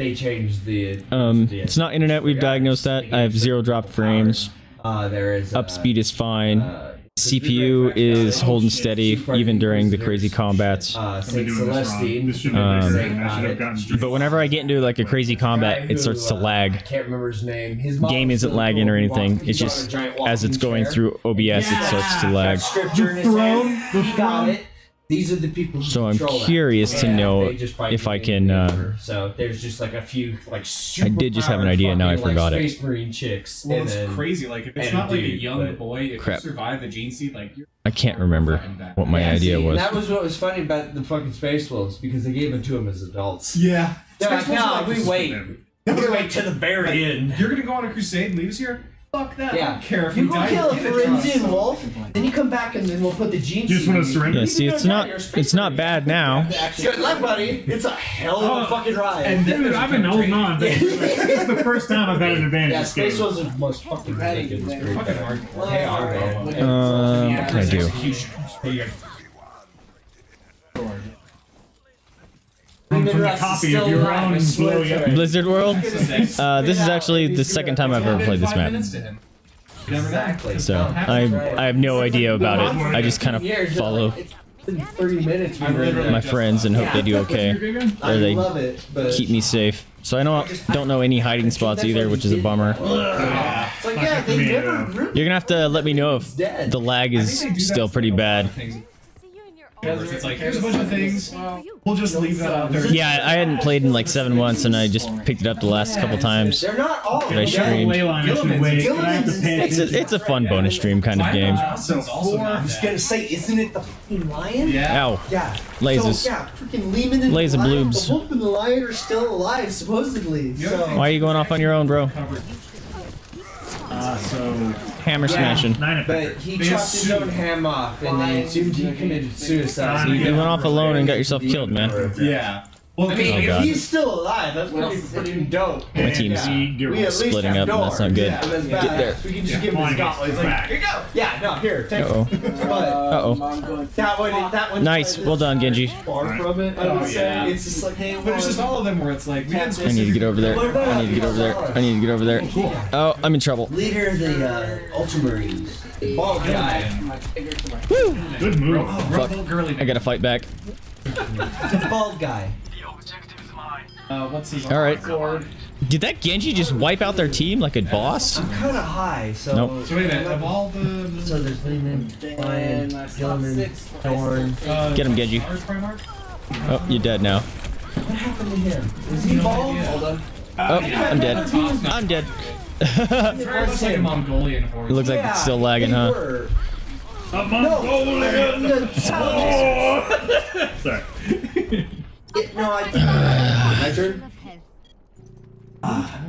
They changed the. Um, the it's not internet. We've diagnosed that. I have zero drop frames. Uh, there is uh, up speed is fine. Uh, C P U is holding steady even during the crazy combats. Uh, um, but whenever I get into like a crazy combat, it starts to lag. I can't remember his name. His game isn't lagging or anything. It's just as it's going through O B S, it starts to lag. The throne. The throne. These are the people who so control I'm curious that. to yeah, know if I can. Uh, so there's just like a few like super. I did just have an idea. Now I forgot like, it. Space Marine chicks. Well, and it's then, crazy. Like if it's not dude, like a young boy, if crap. you survive the gene seed, like. You're I can't remember what my yeah, idea see, was. And that was what was funny about the fucking Space Wolves because they gave it to them as adults. Yeah. They're like, no, we wait. We wait to the very end. You're gonna go on a crusade and leave us here. Fuck that. Yeah. I don't care if you we die. You kill a Ferenzian wolf, then you come back and then we'll put the gene. You just want to surrender. Yeah, see, it's not, it's not bad now. Good luck, buddy. It's a hell of a uh, fucking ride. And dude, I've been holding on. This is the first time I've had an advantage. Yeah, Space was the most fucking ridiculous. Fucking hardcore. Hey, alright. Um, what can I do? From the copy of your own Blizzard World. Uh, this is actually the second time I've ever played this map. Exactly. So I I have no idea about it. I just kind of follow my friends and hope they do okay, or they keep me safe. So I don't don't know any hiding spots either, which is a bummer. You're gonna have to let me know if the lag is still pretty bad. It's like, here's a bunch of things, we'll just leave that out there. Yeah, I hadn't played in like seven months and I just picked it up the last couple times that I streamed. It's a, it's a fun bonus stream kind of game. I was gonna say, isn't it the fucking lion? Ow. Yeah. Lasers. Laser bloobs. The wolf and the lion are still alive, supposedly. Why are you going off on your own, bro? Uh, so hammer yeah, smashing. Nine but he chopped his own ham off and then he committed suicide. So you went off alone and got yourself killed, man. Yeah. Well, I mean, oh, if he's still alive, that's pretty freaking dope. My team's yeah. splitting up, and that's not good. Yeah, that's Get there. We can just yeah. give him his gauntlet. Like, here you go. Yeah, no, here. Take uh oh. uh oh. That one, that one. Nice. Well done, Genji. Far from it. I would say it's just like, hey, but it's just all of them where it's like, we I need to get over there. I need to get over there. I need to get over there. Oh, I'm in trouble. Leader of the uh, Ultramarines, the bald guy. Woo. Good move. Fuck. I gotta fight back. The bald guy. Uh, what's he All right. Forward? Did that Genji just wipe out their team like a yeah. boss? I'm kind of high, so. Nope. So wait a minute. Of all the. So there's Lehman, Lion, Gilman, Thorn. Uh, Get him, Genji. Oh, you're dead now. What happened to him? Is he bald? Uh, oh, yeah, I'm, dead. I'm dead. I'm dead. It looks like a Mongolian horse. It looks like yeah, it's still lagging, huh? Were. A Mongolian. No. Oh. Sorry. It, no, I didn't. My turn. I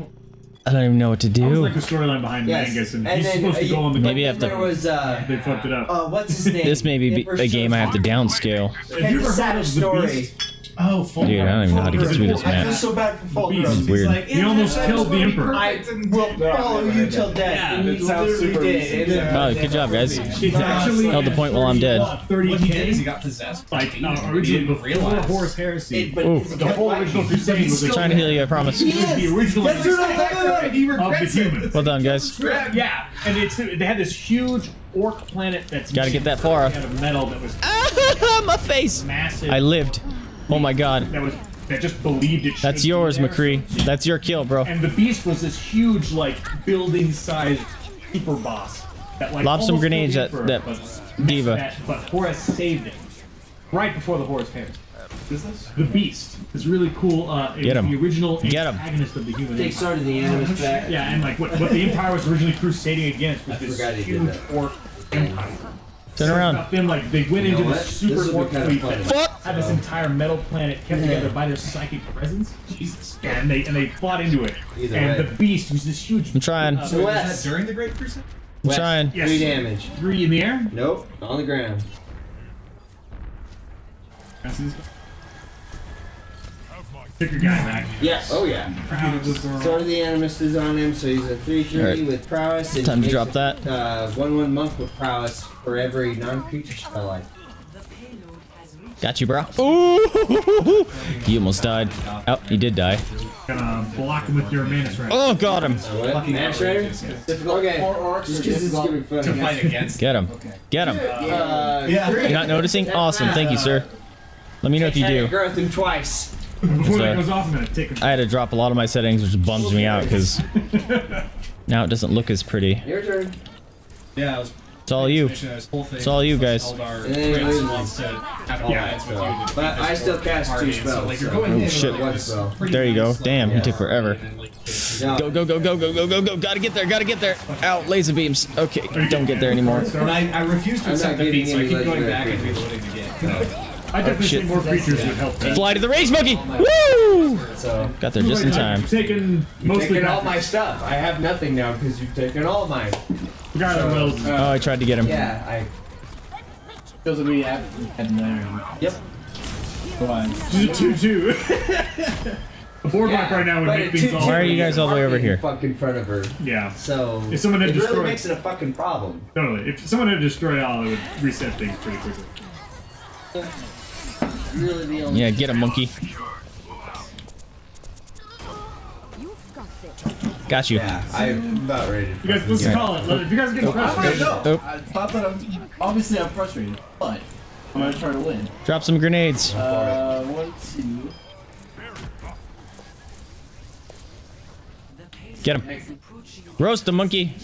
don't even know what to do. There's like a storyline behind yes. Mangus, and, and he's then, supposed uh, to go on the. Maybe I have to. There was, uh, they fucked it up. Uh, what's his name? This may be a game I have to downscale. Have you ever heard of the Beast? Oh, full Dude, I don't even know how to get through this map. I feel so bad for Fall Girls. This is weird. Like, he almost killed the Emperor. I will follow you till death. Yeah, it sounds super easy. Oh, good job, guys. He actually held the point while I'm dead. thirty days he got possessed by the original Horus Heresy. The whole original Crusade was trying to heal you, I promise. He was the original Crusade. Well done, guys. Yeah, and it's they had this huge orc planet that's gotta get that Pharah. Out of metal that was my face. I lived. Oh my god. That was that just believed it. That's yours, McCree. That's your kill, bro. And the Beast was this huge, like, building-sized super boss. That, like, lob some grenades at that D.Va. That, but Horus saved it. Right before the Horus came. Is this? The Beast is really cool. Uh, Get him. The original Get antagonist him. of the human They started the animus back. Yeah, and like what, what the Empire was originally crusading against was I this huge orc empire. Turn around. Them, like, they went you into this super orc fleet that Fuck. had this entire metal planet kept yeah. together by their psychic presence. Jesus. And they and they fought into it. Either and way. The Beast was this huge. I'm trying. Uh, so was that during the Great Crusade? I'm West. trying. Yes. Three damage. Three in the air? Nope. On the ground. Pick your guy back. Yeah. Oh yeah. Prowess. Sword of the Animus is on him, so he's a three three right. with prowess. And time to drop that. Uh, one one monk with prowess for every non-creature spell. I got you, bro. Ooh! He almost died. Oh, he did die. Gonna block him with your Manus Rider. Oh, got him. Manus Rider? Difficult game. Just difficult to fight against. Get him. Get him. Uh, yeah. You're not noticing? Awesome. Thank you, sir. Let me know if you do. Growth him twice. Before so, that goes off, I'm gonna take a I had to drop a lot of my settings, which bums me out because now it doesn't look as pretty. Your turn. Yeah, I was It's all you. It's all you guys. Yeah. But I still cast two spells. Oh shit. There you go. Damn, you took forever. Go, go, go, go, go, go, go, go. Gotta get there, gotta get there. Ow, laser beams. Okay, don't get there anymore. I refuse to accept the beat, so I keep going back and reloading again. I definitely think more creatures would help. Fly to the rage monkey! Woo! Got there just in time. You've taken mostly all my stuff. I have nothing now because you've taken all mine. So, uh, oh, I tried to get him. Yeah, I. Feels like we have had there. Yep. Go two two. The board block yeah, right now would make things all. Why are you guys all the way over here? Fuck in front of her. Yeah. So. If someone had it destroyed, really makes it a fucking problem. Totally. If someone had destroyed all, it would reset things pretty quickly. Really the only yeah, get him, monkey. Got you. Yeah, I'm not ready. You guys, let's call it. If you guys are getting frustrated, I'm obviously I'm frustrated, but I'm gonna try to win. Drop some grenades. Uh, one, two. Get him. Roast the monkey.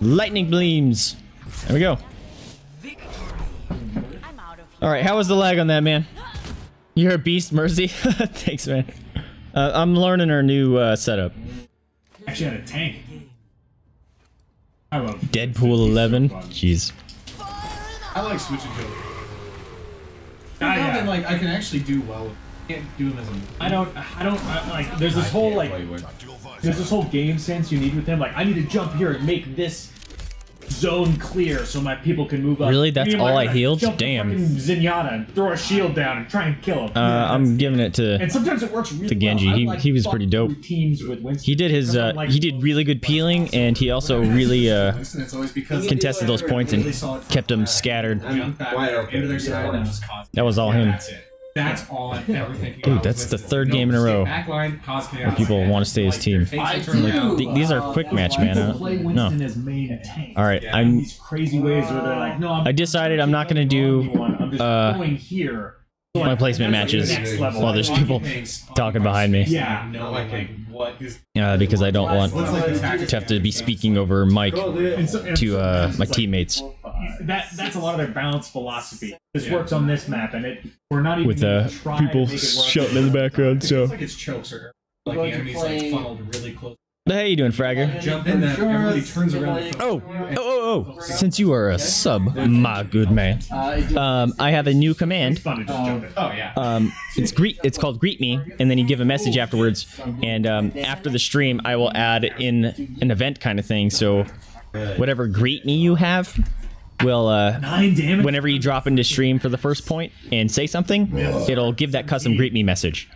Lightning beams. There we go. All right, how was the lag on that, man? You're a beast, Mercy. Thanks, man. Uh, I'm learning our new uh, setup. Actually had a tank. I love Deadpool eleven. So jeez. I like switching to it. I know that like I can actually do well. I can't do him as a. I don't. I don't I, like. There's this whole like. There's this whole game sense you need with him. Like I need to jump here and make this zone clear so my people can move up. Really? That's you know, all I healed? Damn. Zenyatta and throw a shield down and try and kill him. Uh, yeah, I'm giving it to. And sometimes it works really to Genji. Well. He like he was pretty dope. With he did his uh, like, he did really good peeling, and he also really uh contested those points and kept them scattered. That was all him. That's all I've ever thinking about. Dude, that's the third game in a row where people want to stay as team. These are quick match, man. No. All right, I'm. I decided I'm not gonna do uh, my placement matches while there's people talking behind me. Yeah, because I don't want to have to be speaking over Mike to uh, my teammates. That that's a lot of their balance philosophy. This yeah. works on this map, and it we're not even with uh, people shouting in the background. So. It's like it's chokes or like the enemies like funneled really close. How you doing, Fragger? Jump in that everybody turns around. Oh, oh, oh, oh! Since you are a sub, my good man, um, I have a new command. Um, it's greet. It's called greet me, and then you give a message afterwards. And um, after the stream, I will add in an event kind of thing. So, whatever greet me you have. Will uh, whenever you drop into stream for the first point and say something, yes. it'll give that custom greet me message,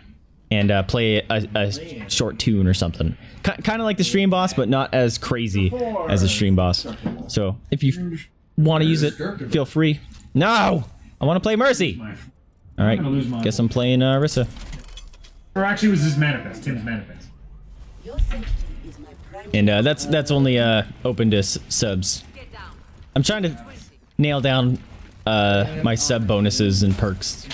and uh, play a, a short tune or something, K kind of like the stream boss, but not as crazy as the stream boss. So if you want to use it, feel free. No, I want to play Mercy. All right, guess I'm playing uh, Orisa. Or actually, it was his manifest, Tim's manifest. And uh, that's that's only uh, open to subs. I'm trying to nail down uh, my sub bonuses and perks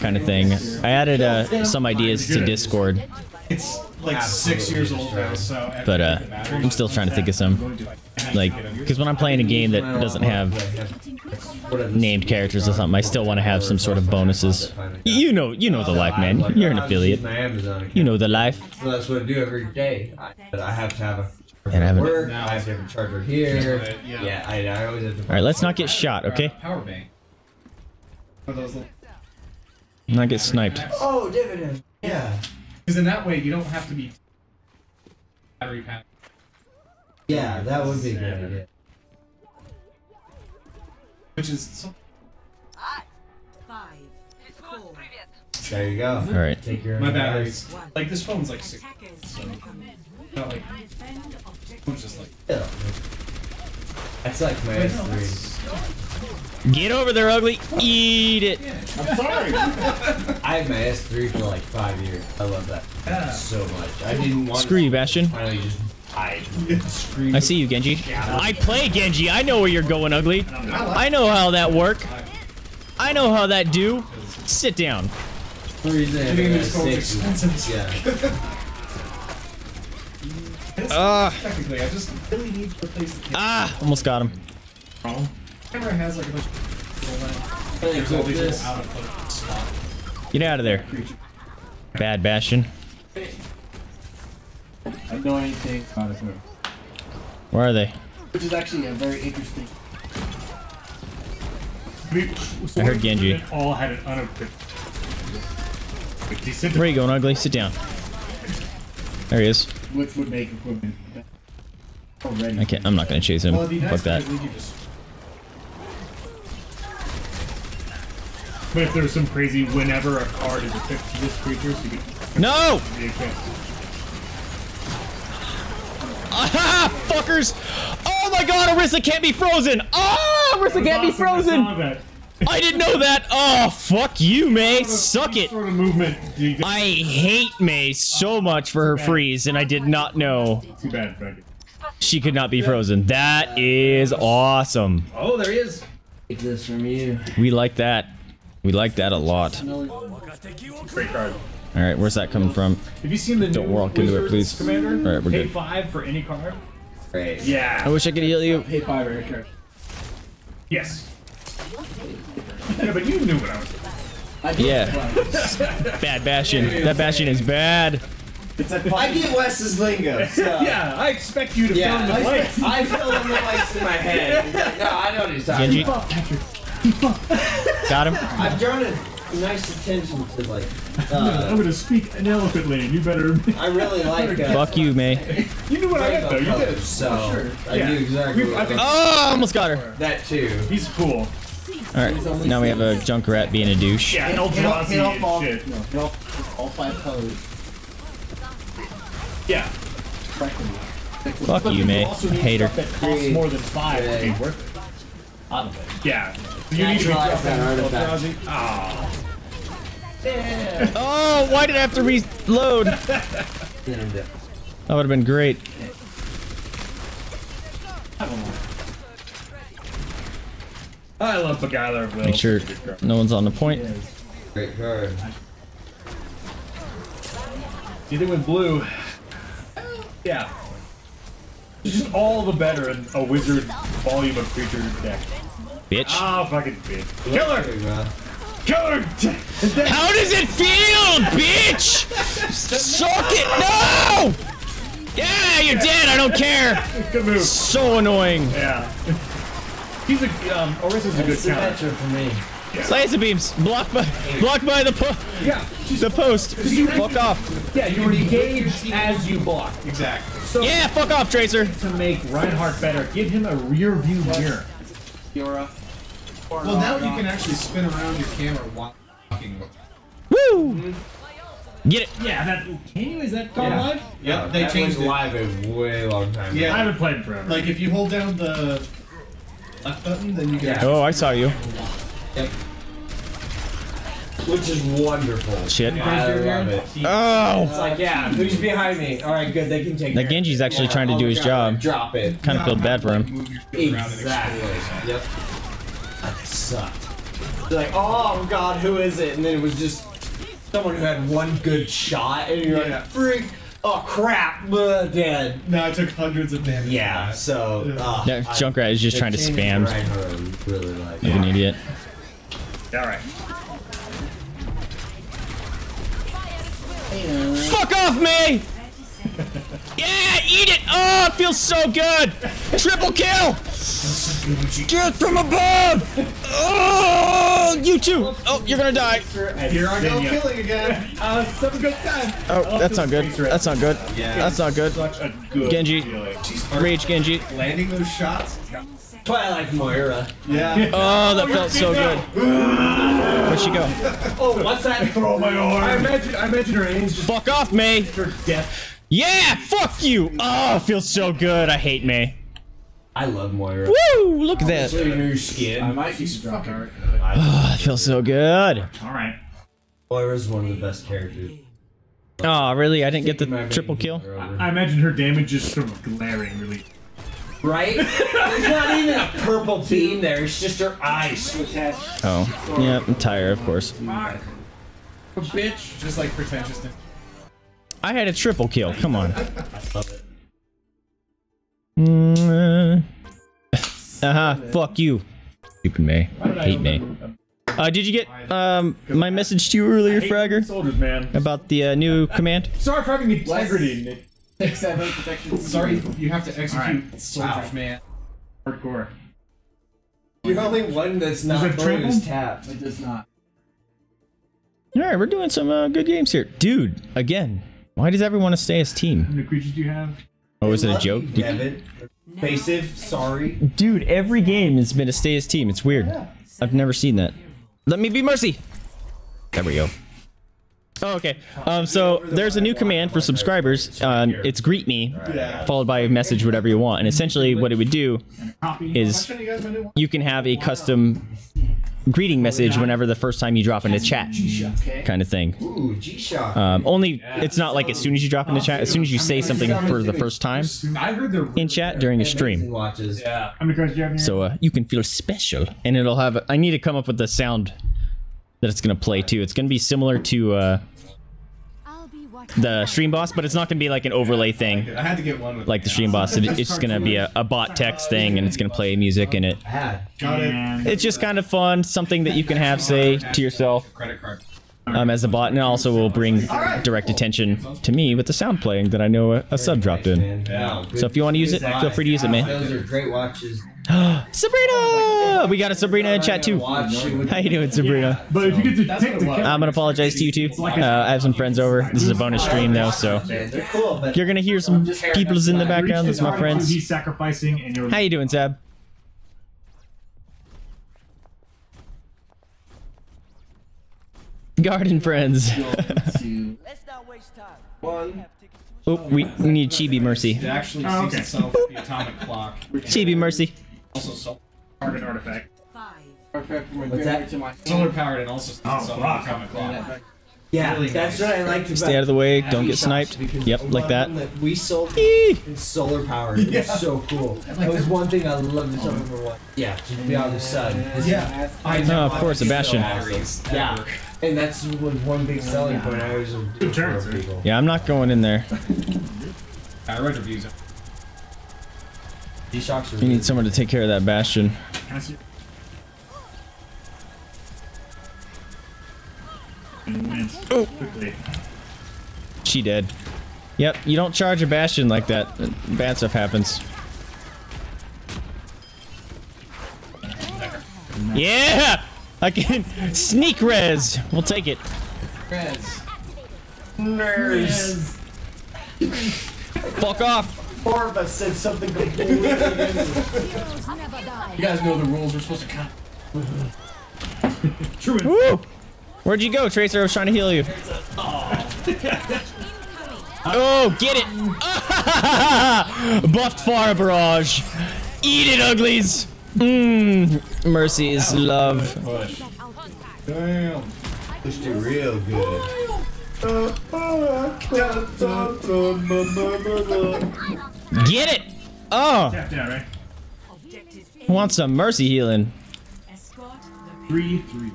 kind of thing. I added uh, some ideas to Discord. It's like six years old now, so but uh, I'm still trying to think of some. Like, because when I'm playing a game that doesn't have named characters or something, I still want to have some sort of bonuses. You know, you know the life, man. You're an affiliate. You know the life. So that's what I do every day. But I have to have a. And I have, work, I have a different charger here. But, yeah, yeah I, I always have to. All right, let's not get shot, okay? Power bank. Not get sniped. Oh, dividend. Yeah. Because in that way, you don't have to be battery pack. Yeah, that would be good. Yeah. Which is. So Five. Four. There you go. All right. Take your my batteries. One. Like this phone's like six. So. Not like, I'm just like, yeah. That's like my S three. Get over there, ugly. Eat it. I'm sorry. I had my S three for like five years. I love that yeah. so much. I didn't want. Screw you, Bastion. Finally, just I. I see you, Genji. I play Genji. I know where you're going, ugly. I know how that work. I know how that do. Sit down. Yeah. Ah! Uh, ah! Almost got him. Camera has like a bunch of people like, all these out of spot. Get out of there. Bad Bastion. I know anything about it. Where are they? Which is actually a very interesting. We, so I heard Genji. All had an unequipped. Where are you going, Ugly? Sit down. There he is. Which would make equipment already. I can't, I'm not going to chase him. Well, nice. Fuck that. Just... But if there's some crazy whenever a card is equipped to this creature, so you can... No! Ah, fuckers! Oh my god, Orisa can't be frozen! Ah, oh, Orisa can't awesome. be frozen! I, I didn't know that! Oh, fuck you, Mei! Suck it! Sort of movement. I hate Mei so much for her freeze, and I did not know Too bad, Brandy. she could not be frozen. That is awesome. Oh, there he is! Take this from you. We like that. We like that a lot. Great card. All right, where's that coming from? Have you seen the Don't new walk into it, please. Commander? All right, we're pay good. five for any card. Great. Yeah. I wish I could heal you. Pay five for any card. Yes. Yeah, but you knew what I was doing. I yeah. Bad Bastion. That Bastion is bad. It's like, I get Wes's lingo. So. Yeah, I expect you to yeah, fill in the lights. I fill in the lights in my head. Like, no, I know what he's talking Genji. about. Got him. I've drawn it. Nice attention to like. Uh, I'm, gonna, I'm gonna speak eloquently, and you better. I really like. Uh, Fuck you, Mei. You knew what I got though. You did. So sure. I yeah. knew exactly. We, what I oh, almost got her. That too. He's cool. All right, now we have a Junkrat being a douche. Yeah, no Jazzy and all, shit. No, no, all five colors. Yeah. Fuck but you, Mei. Hater. That costs more than five. Yeah. Would be worth it. Out of it. Yeah. You need to drop that artifact. Oh. Yeah. Oh, why did I have to reload? That would have been great. I love the guy there. Make sure no one's on the point. Great card. Either with blue. Yeah. It's just all the better in a wizard volume of creature deck. Bitch. Oh, fucking bitch. Kill her! Kill her! How does it feel, bitch? Suck it! No! Yeah, you're dead. I don't care. Good move. So annoying. Yeah. He's a um. Orisa's a good counter for me. Yeah. Slice beams blocked by blocked by the po yeah the post. You fuck off. Yeah, you engage as you block. Exactly. So yeah, fuck off, Tracer. To make Reinhardt better, give him a rear view mirror. Well, now you can actually spin around your camera while walking. Woo! Get it! Yeah, that. Can you? Is that gone yeah. live? Yep, yeah, they that changed was live it. a way long time ago. Yeah, I haven't played it forever. Like, if you hold down the left button, then you can. Yeah. Oh, I saw you. Yep. Which is wonderful. Shit. I love it. Oh! It's like, yeah, who's behind me? Alright, good, they can take it. Now Genji's actually yeah, trying to oh do his God, job. Drop it. Kind of feel bad for him. Exactly. Yep. That sucked. They're like, oh God, who is it? And then it was just someone who had one good shot, and you're yeah. like, freak. Oh crap, Blah, dead. No, I took hundreds of damage. Yeah, so. Uh, yeah, Junkrat is just I, trying to spam. Right really like yeah. an idiot. Alright. Fuck off, Mei! Yeah, eat it! Oh, it feels so good! Triple kill! Get from above! Oh, you too! Oh, you're gonna die. Here I go killing again. Uh, some good time. Oh, that's not good. That's not good. That's not good. Genji. Rage Genji. Landing those shots. But I like Moira. Yeah. Oh, that oh, felt so good. Where'd she go? Oh, what's that? Throw my arm. I imagine, I imagine her aim's just... Fuck off, Mei. Her death. Yeah, fuck you. Oh, it feels so good. I hate Mei. I love Moira. Woo, look at that. New skin. I might be struck. Oh, it feels so good. All right. Moira's one of the best characters. Oh, really? I didn't get the triple kill? I, I imagine her damage is sort of glaring, really. Right? There's not even a purple beam there, it's just her eyes. Oh. Yeah, I'm tired, of course. Fuck. Bitch. Just like pretentiousness. I had a triple kill, come on. I love it. Mm-hmm. Uh-huh, fuck you. Stupid Mei. I hate Mei. Uh, did you get um my message to you earlier, Fragger? Soldiers, man. About the uh, new command? Sorry for having integrity. Sorry, you have to execute right. Soldiers, wow. Man. Hardcore. You only one that's not is tapped. It does not. Alright, we're doing some uh, good games here. Dude, again, why does everyone want to stay as team? How many creatures do you have? Oh, is it a joke? Vaesive, you... sorry. Dude, every game has been a stay as team. It's weird. Yeah. I've never seen that. Let me be Mercy! There we go. Oh, okay. Um, so there's a new command for subscribers. Um, it's greet me, followed by a message, whatever you want. And essentially what it would do is you can have a custom greeting message whenever the first time you drop into chat, kind of thing. Um, only it's not like as soon as you drop into chat, as soon as you say something for the first time in chat during a stream. So uh, you can feel special, and it'll have, a, I need to come up with the sound that it's going to play too. It's going to be similar to uh, the stream boss, but it's not going to be like an overlay thing like the stream boss. It, it's just going to be a, a bot text thing, and it's going to play music in it. It's just kind of fun, something that you can have, say, to yourself um, as a bot, and it also will bring direct attention to me with the sound playing that I know a, a sub dropped in. So if you want to use it, feel free to use it, man. Those are great watches. Sabrina! We got a Sabrina in chat too. How you doing, Sabrina? But if you get to take the camera, I'm gonna apologize to you too. Uh, I have some friends over. This is a bonus stream though, so you're gonna hear some peoples in the background. That's my friends. How you doing, Sab? Garden friends. Oh, we need Chibi Mercy. Chibi Mercy. Also solar powered artifact. What's that? Solar powered and also oh, solar atomic clock. Yeah, really that's nice. What I like to stay out of the way, yeah, don't get sniped. Yep, like that. that. We sold in solar powered. It yeah. was so cool. That like was that. One thing I loved in Summer for one. Yeah, to be out of the sun. This yeah. I know, oh, of course, Sebastian. So yeah. And that's one big selling point I always do for people. Yeah, I'm not going in there. I read reviews. You need someone to take care of that Bastion. Oh. She dead. Yep, you don't charge a Bastion like that. Bad stuff happens. Yeah! I can sneak res! We'll take it. Res. Res. Fuck off! Four of us said something completely You guys know the rules, we're supposed to count. True. Woo! Where'd you go, Tracer? I was trying to heal you. Oh, get it! Buffed Pharah barrage. Eat it, uglies! Mmm, Mercy is love. Damn. Pushed it real good. Get it! Oh! Tap down, right? Want some Mercy healing. Three, three.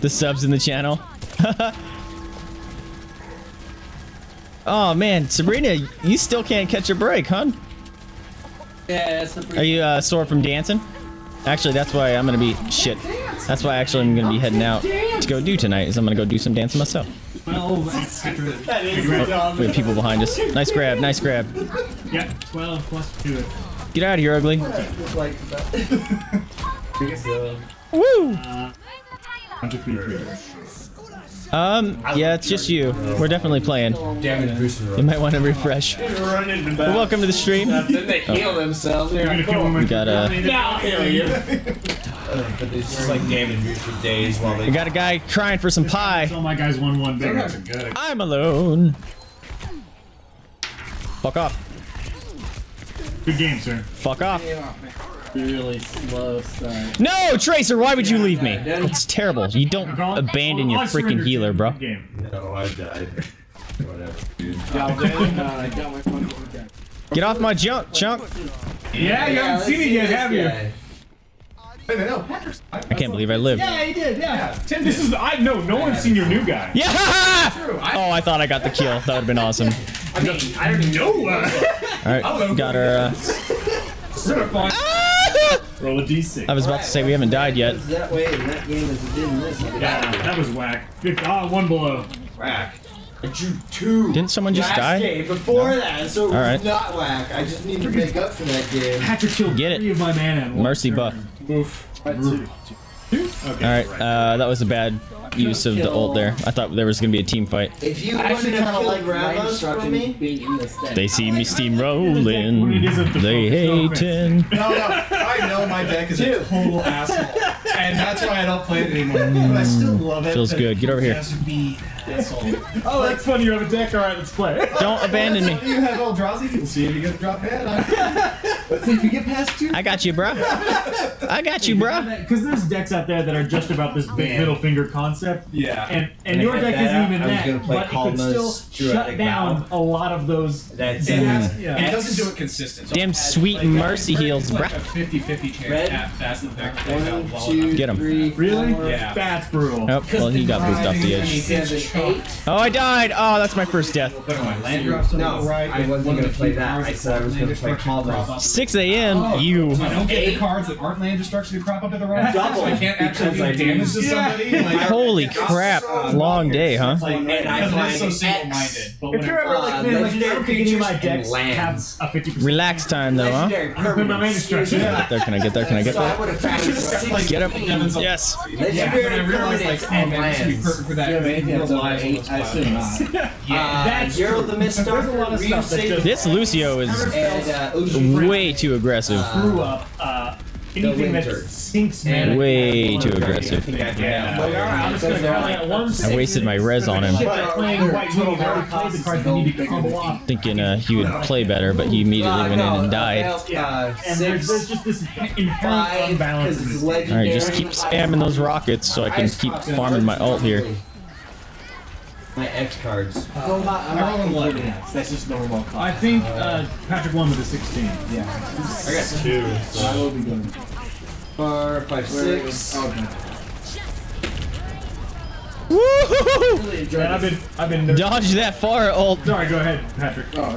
The subs in the channel. Oh man, Sabrina, you still can't catch a break, huh? Yeah, that's Are you uh, sore from dancing? Actually, that's why I'm gonna be shit. That's why actually I'm gonna be heading out to go do tonight. Is I'm gonna go do some dancing myself. Well, that is oh, we have people behind us. Nice grab, nice grab. Yeah, twelve plus two. Get out of here, ugly. Woo! Um, yeah, it's just you. We're definitely playing. You might want to refresh. Welcome to the stream. Oh. We got a... We got a guy crying for some pie. I'm alone. Fuck off. Good game, sir. Fuck off. Really slow start. No, Tracer, why would you yeah, leave me? It's terrible. You don't abandon your freaking healer, bro. No, I died. Whatever, dude. Get off my junk, Chunk. Yeah, you haven't seen it yet, have you? I can't believe I lived. Yeah, he did, yeah. Tim, this is the, I know, no one's seen your new guy. Yeah! Oh, I thought I got the kill. That would've been awesome. I mean, I don't know. Alright, got our, uh... Ah! Roll a d six. I was about right, to say, we haven't died yet. That way, and that game is in this. Yeah, that was whack. Good. Ah, one below. Whack. I drew two. Didn't someone just Last die? Game before no. that, so it was right. not whack. I just need to make up for that game. Patrick killed Get three it. of my man Mercy turn. buff. Oof. Two. Two? Okay, All right, right. Uh, that was a bad use of kill. the ult there. I thought there was gonna be a team fight. If you actually kind of like Ravos from me, they see me steamrolling. They hating. No, no, I know my deck is a total asshole, and that's why I don't play it anymore. But I still love it. Feels good. Get over here. Oh, that's funny. You have a deck. All right, let's play. Don't abandon me. You have Eldrazi. We'll see if you get drop head. Let's see if you get past two. I got you, bro. I got you, bro. Because there's decks out there that are just about this big middle finger concept. Yeah, and and, and your deck isn't out, even that, play but it could still shut down mouth. a lot of those. That's it. Has, yeah. It doesn't do it consistently. Damn sweet like mercy heals, bruh. Like fifty fifty chance at fast effect. Get him. Three, really? Four. Yeah. That's brutal. Oh, well, he got moved off the edge. Oh, I died. Oh, that's my first death. No, I wasn't gonna play that. I said I was gonna play Calm. six A M You. I don't get the cards that aren't land destruction to crop up at the right time. I can't actually do damage to somebody. Holy crap! Long day, huh? Like, and I find so single-minded. But if you're ever like, man, like, you're picking my decks, lands a fifty percent. Relax time though, huh? Can I get there? Can I get there? Can I get there? Get up! Yes. Yeah. I realized like, oh man, this would be perfect for that. That's Gerald the Miststar. This Lucio is way too aggressive. Anything that sinks man. Way too aggressive. I wasted my res on him. Thinking uh, he would play better, but he immediately went in and died. Alright, just keep spamming those rockets so I can keep farming my ult here. My X cards. Uh, I'm rolling one. That's just normal. I think uh, Patrick won with a sixteen. Yeah. I got two. So I will be going. Four, five, six. Okay. Woohoo! Man, I've been, I've been. Nervous. Dodge that far, ult. Sorry, go ahead, Patrick. Oh,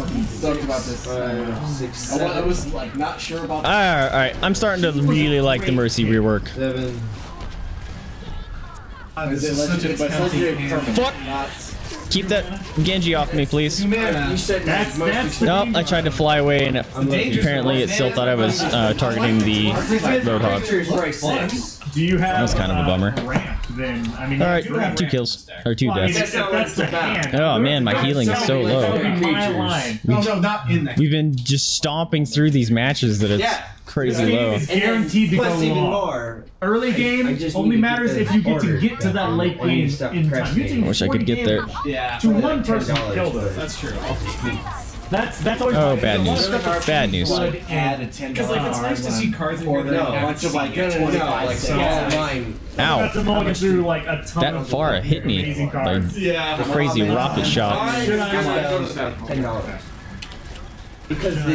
it's talked about this. Uh, six, seven. I was like not sure about. All right, all right. I'm starting to really like the Mercy rework. Seven. Is is such a a Fuck! Keep that Genji off me, please. That's, that's nope, I tried to fly away and it, apparently it still thought I was uh, targeting the Roadhog. Do you have, that was kind of a bummer. Uh, Alright, two kills. Or two deaths. Oh man, my healing is so low. We've, we've been just stomping through these matches that it's crazy low. It's guaranteed to go long. Early game I, I only matters if you get to get to that late game in time. I wish I could get there. Yeah, to one person killed her. That's true. That's that's always oh bad news. Bad news. Because like it's nice to see cards in your deck. No, like twenty-five. Ow! That Pharah hit me like a crazy rocket shot. Because the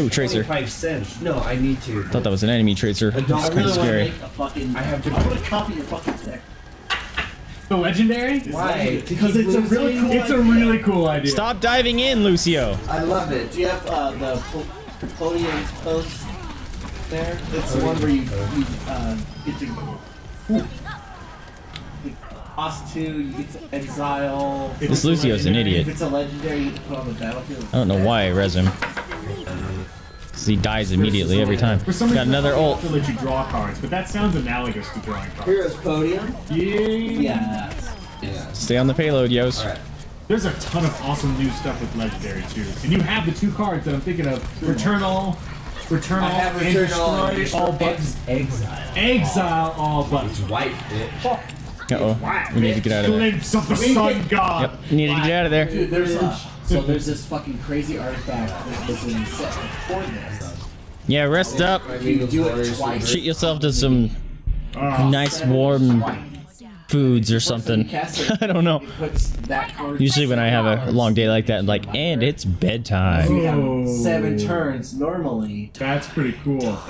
Ooh, Tracer. twenty-five cents. No, I need to. Thought that was an enemy Tracer. It's kind of scary. Fucking, I have to I want to copy your fucking deck. The legendary? Why? Because it's a really cool It's idea. a really cool idea. Stop diving in, Lucio. I love it. Do you have uh, the Plodium's post there? It's oh, the one where you, you uh, get to Us two, you get to exile. This Lucio's an idiot. If it's a legendary, you get to put on the battlefield. I don't know why I res him. Because he dies immediately every time. Got another ult. To let you draw cards, but that sounds analogous to drawing cards. Here's Podium. Yeah. Yeah. yeah. Stay on the payload, yos. All right. There's a ton of awesome new stuff with legendary too, and you have the two cards that I'm thinking of: Return All, Return All, and Destroy All Buttons. Exile. Exile All Buttons. White bitch. Uh-oh. We need to get out of there. Yep. We need to get out of there. Dude, there's a, so there's this fucking crazy artifact that's in set for this. Yeah, rest up. You do it twice. Treat yourself to some uh, nice warm foods or something. I don't know. Usually when I have a long day like that, I'm like, and it's bedtime. We have seven turns normally. That's pretty cool.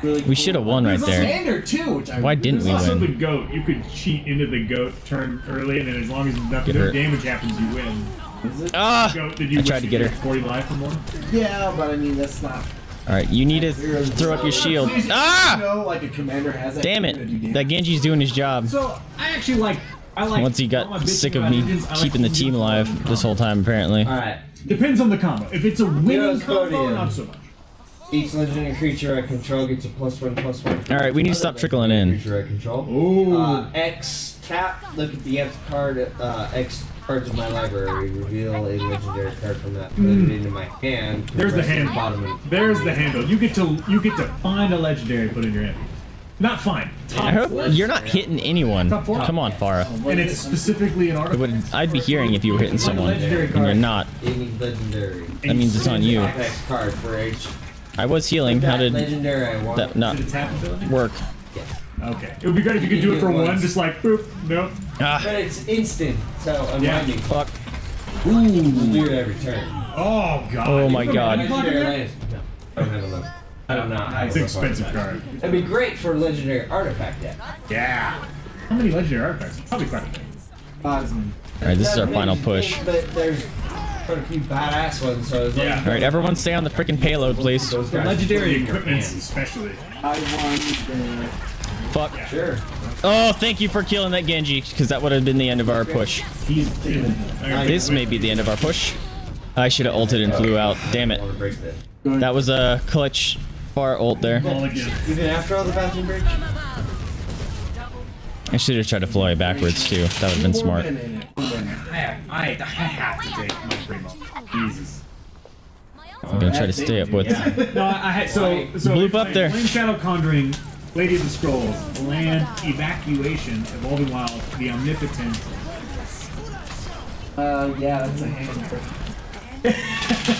Really we cool. should have won right there. Too, which I Why didn't we also win? The goat. You could cheat into the goat turn early, and then as long as nothing damage happens, you win. Is it? Ah! Goat, did you I tried to get her. forty life or more? Yeah, but I mean that's not. Alright, you need to throw up your shield. Ah! Damn it. That Genji's doing his job. So, I actually like... I like Once he got sick of me keeping the team alive this whole time, apparently. Alright. Depends on the combo. If it's a winning combo, not so much. Each legendary creature I control gets a plus one, plus one. Alright, we need to stop trickling in. Creature I control. Ooh. Uh, X tap. Look at the F card. Uh, X cards of my library. Reveal a legendary card from that. Put mm. it into my hand. There's the handle. Bottom There's the handle. You get to you get to find a legendary. Put in your hand. Not fine. Top I hope list. You're not hitting anyone. Top four? Come on, Pharah. And it's specifically an article. I'd be hearing if you were hitting someone, and you're not. Any legendary. That means it's on you. X card for H. I was healing. How did that not work? Yes. Okay. It would be great if you could do it for one, just like boop. Nope. Ah. But it's instant, so I'm yeah. winding. Fuck. Ooh. Do it every turn. Oh god. Oh my god. No. I don't have a look. I don't know. It's an expensive card. That'd be great for a legendary artifact deck. Yeah. How many legendary artifacts? Probably quite a few. Awesome. All right, this is our final push. But there's a few badass ones, so yeah. Like, all right, everyone stay on the freaking payload, please. The legendary equipment, especially. I want the... Fuck. Yeah. Sure. Oh, thank you for killing that Genji, because that would have been the end of our push. He's this may be the end of our push. I should have ulted and flew out. Damn it. That was a clutch far ult there. Even after all the Bastion bridge? I should have tried to fly backwards, too. That would have been smart. I have to take my primo. Jesus. I'm gonna try to stay up with. Yeah. No, I had so, so bloop up there. Flame Shadow Conjuring, Lady of the Scrolls, Land Evacuation, Evolving Wild, the Omnipotent. Uh, yeah, that's a hand.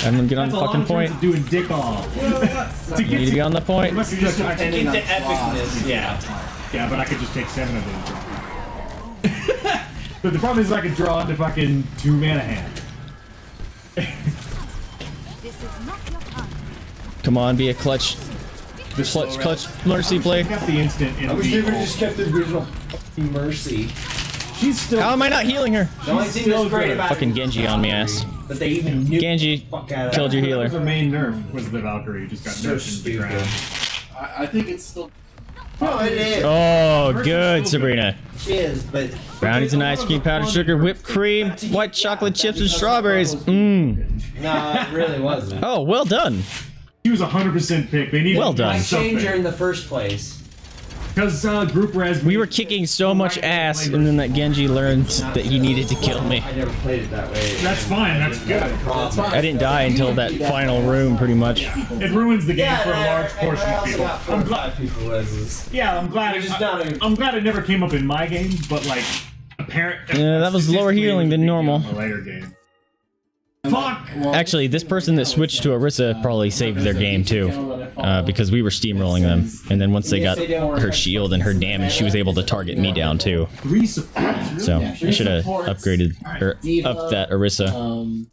I'm gonna get on the fucking point. Doing dick off. You need to be on the point. You're just trying to get the epicness. Yeah. Yeah, but I could just take seven of them. But the problem is I can draw into fucking two mana hand. This is not your time. Come on, be a clutch. The clutch, clutch, mercy play. I wish they would just kept the original mercy. She's still. How am I not healing her? The only thing that's great about fucking Genji on me ass. But they even knew Genji killed your healer. Her main nerf was the Valkyrie just got nerfed into the ground. I think it's still. No, it is. Oh, good, Sabrina. She is, but brownies and ice cream, powdered sugar, whipped cream, white chocolate chips, and strawberries. Mmm. No, it really wasn't. Oh, well done. She was a hundred percent pick. They needed. Well done. I changed her in the first place. Because uh, group res. We were kicking so much ass, and then that Genji learned that he needed to kill me. I never played it that way. That's fine. That's good. I didn't die until that final room, pretty much. It ruins the game for a large portion of people. I'm glad people reses. Yeah, I'm glad. I, I'm glad it never came up in my game, but like, apparently. Yeah, that was lower healing than normal. Later game. Fuck. Actually, this person that switched to Orisa probably saved their game too, uh, because we were steamrolling them, and then once they got her shield and her damage, she was able to target me down too. So I should have upgraded or up that Orisa. Um,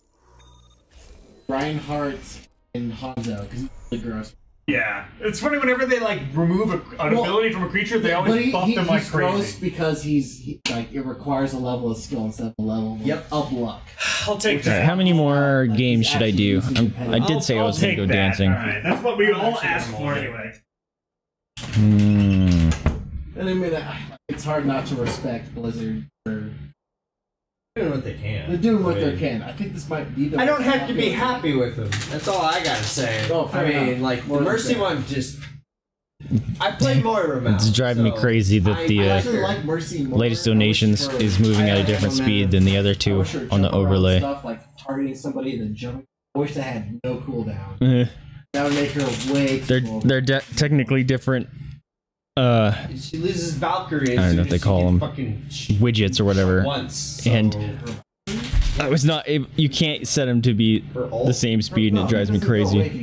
Reinhardt and Hanzo, because the girls. Yeah, it's funny whenever they like remove a, an well, ability from a creature, they always he, buff he, them like crazy. Because he's he, like it requires a level of skill instead of a level yep. of luck. I'll take that. Right, how many more uh, games should I do? I'm, I did I'll, say I'll I was gonna go that. dancing. All right, that's what we I'll all asked for anyway. Hmm. And I mean, it's hard not to respect Blizzard for. They're doing what they can. They're doing what I mean, they can. I think this might be the. I don't have to be happy with them. That's all I gotta say. Oh, I enough. mean, like more the Mercy one just. I played Moira. Now, it's driving so me crazy that I, the I uh, like Mercy latest donations for, is moving I at a different speed than the other two on the overlay. Stuff like targeting somebody and jumping. I wish they had no cooldown. Mm-hmm. That would make her way. They're cool. they're de technically different. Uh, she loses Valkyrie. I don't know what they call them, widgets or whatever. Once, and I was not. Able, you can't set them to be the same speed, and it drives me crazy. If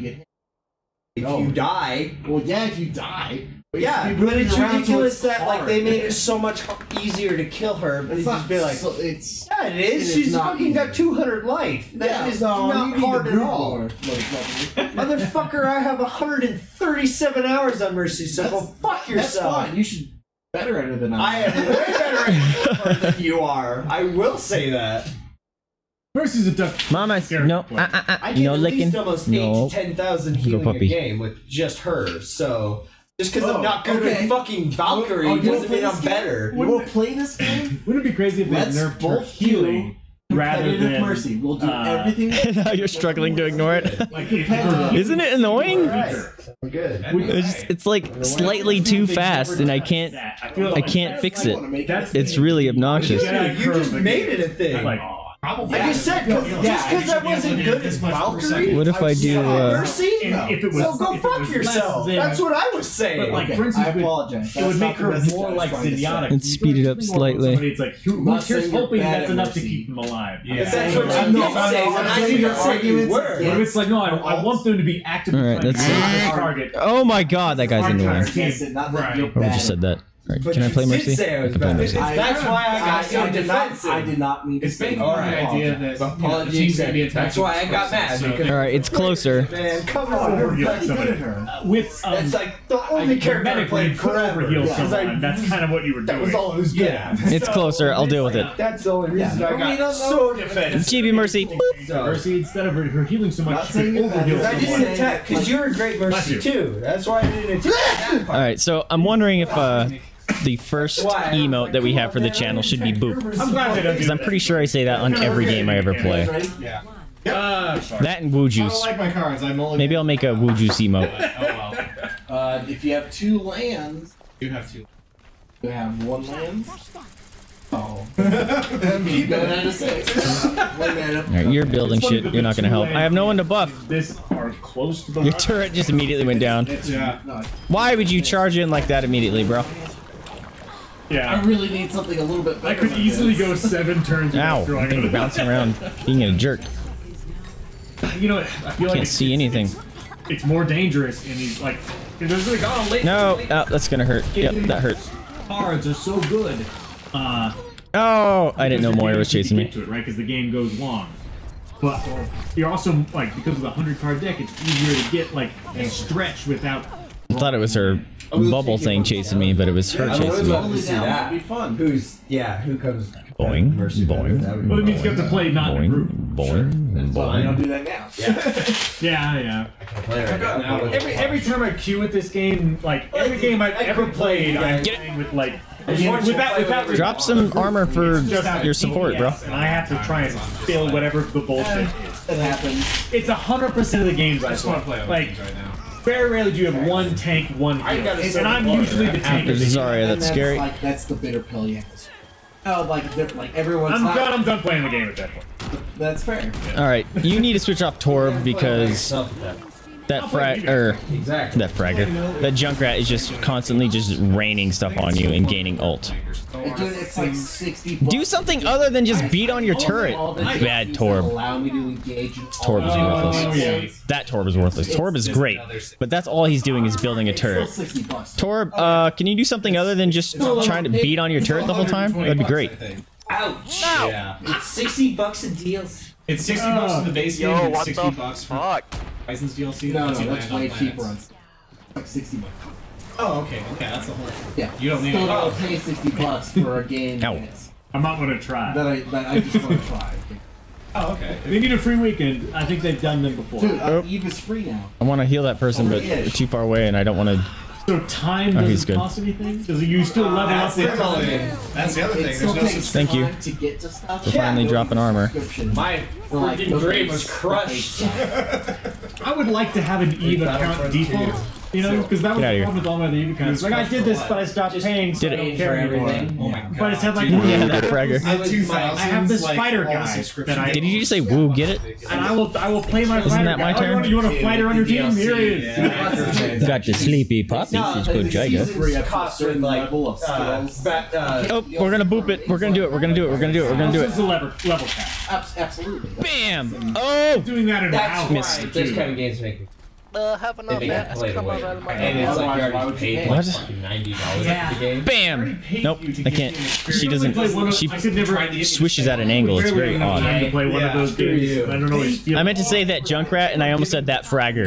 you die, well, yeah, if you die, yeah, but it's ridiculous that like they made it so much easier to kill her. But it's just be like, it's yeah, it is. She's fucking got two hundred life. That is not hard at all. Motherfucker, I have one hundred thirty-seven hours on Mercy, so go fuck yourself. That's fine. You should better at it than I am. I am way better at it than you are. I will say that. Mercy's a death. Mama, no, uh, uh, uh, I get no at licking. least almost no. eight to ten thousand healing a game with just her. So just because oh, I'm not good okay. at fucking Valkyrie oh, doesn't mean I'm better. We'll play this game. Wouldn't it be crazy if we nerfed both healing? Rather than Mercy, we'll do uh, everything. Now you're struggling to ignore it. Like, isn't it annoying? Right. We're good. It's, just, it's like slightly too fast, and I can't, I can't fix it. It's really obnoxious. Yeah, you just made it a thing. Like, probably. Like you said, cause, yeah, just because I wasn't good as Valkyrie. What if I do? Uh, Mercy? No. If it was, so go if fuck it was yourself. Less, That's what I was saying. But like, okay, for instance, I apologize. It would make her more like Zenyatta. And speed it up slightly. It's like, who's just hoping that's enough to keep them alive? Yeah. That's what I'm not saying. I didn't say you were. What if it's like, no, I want them to be active. All right, that's target. Oh my God, that guy's in the way. I just said that. Right. Can I play Mercy? I can play Mercy. I, that's why I got so defensive. I did not mean to it's say that. Apologies. That's why I got mad. So. Alright, it's closer. Man, come on. You're really good at her. With, um, that's like the only character I played forever. Yeah. That's kind of what you were doing. That was all it was good at. Yeah. It's so, closer. I'll deal with it. That's the only reason yeah. I got yeah. so defensive. G B Mercy. Mercy, instead of her healing so much, she overheals. I didn't attack because you're a great Mercy too. That's why I didn't attack. Alright, so I'm wondering if, uh, the first Why? emote that we have for the channel should be boop. Because I'm pretty sure I say that on every game I ever play. Yeah. Uh, that and Woo Juice. I don't like my cards. I'm only Maybe I'll make a Woo Juice emote. Oh, well. uh, if you have two lands, you have two. You have one land. Oh. you better All right, you're building shit. You're not gonna help. I have no one to buff. This are close to the Your turret just immediately went down. Yeah. Why would you charge in like that immediately, bro? Yeah. I really need something a little bit better. I could easily go seven turns. Ow! I think bouncing around, being a jerk. You know, I feel like can't see anything. It's more dangerous, and he's like, there's like, oh, late. No, oh, that's gonna hurt. Yep, that hurts. Cards are so good. Uh. Oh, I didn't know Moira was chasing me. To it, right? Because the game goes long. But you're also like, because of the hundred card deck, it's easier to get like stretch without. I thought it was her bubble thing chasing me, but it was her chasing me. I would see that. That would be fun. Who's, yeah, who comes? Boing, boing. Well, it means you have to play not in a group. Boing, boing. I don't do that now. Yeah, yeah. I can play right now. Every every time I queue at this game, like every game I've ever played, I'm playing with like. Without, without Drop some armor for your support, bro. And I have to try and fill whatever the bullshit is. That happens. It's a hundred percent of the games I just want to play. Like. Very rarely do you have one tank, one heal, and I'm usually the tank. Sorry, that's scary. Like, that's the bitter pill, yeah. Oh, like, like everyone's I'm done, I'm done playing the game at that point. That's fair. Alright, you need to switch off Torb because that frag, er, exactly. that fragger, that Junkrat is just constantly just raining stuff on you and gaining ult. It's like sixty Do something other than just beat on your turret. Bad Torb. Torb is worthless. That Torb is worthless. Torb is great, but that's all he's doing is building a turret. Torb, uh, can you do something other than just trying to beat on your turret the whole time? That'd be great. Ouch! Ow. Yeah. It's sixty bucks in deals. It's sixty oh. bucks in the base game. Yo, what sixty the bucks fuck? For License D L C. No, no, no that's way cheaper. On like sixty bucks. Oh, okay, okay, that's the whole thing. Yeah. You don't need. Still gotta pay sixty bucks for a game. Ow. I'm not gonna try. That I, that I just wanna try. Oh, okay. They need a free weekend. I think they've done them before. Dude, uh, Eve is free now. I want to heal that person, oh, but they're too far away, and I don't want to. So time doesn't oh, cost anything? Does you still level uh, up the other thing? That's the other thing. There's no such thing. Thank you. To to We're yeah, finally no dropping armor. My freaking dream was crushed. I would like to have an Eve account default. You know, because that was the problem with all my Eve accounts. Like I did this, but I stopped paying, so I don't care everything. Oh my God. But it's had like yeah, that fragger. I have this fighter guy that I did. You just say woo? Get it? And I will, I will play my. Isn't that my turn? You want a fighter on your team? Here it is. Got the sleepy puppy. He's good, Jago. Like, oh, we're gonna boop it. We're gonna do it. We're gonna do it. We're gonna do it. We're gonna do it. This is a level level cap. Absolutely. Bam. Oh. Doing that in a house. This kind of games make me. uh, have enough maps to come out of my And it's like you already paid like ninety dollars yeah. the game. Bam! Nope, I can't. She doesn't. She swishes at an angle. It's very odd. I meant to say that Junkrat, and I almost said that Fragger.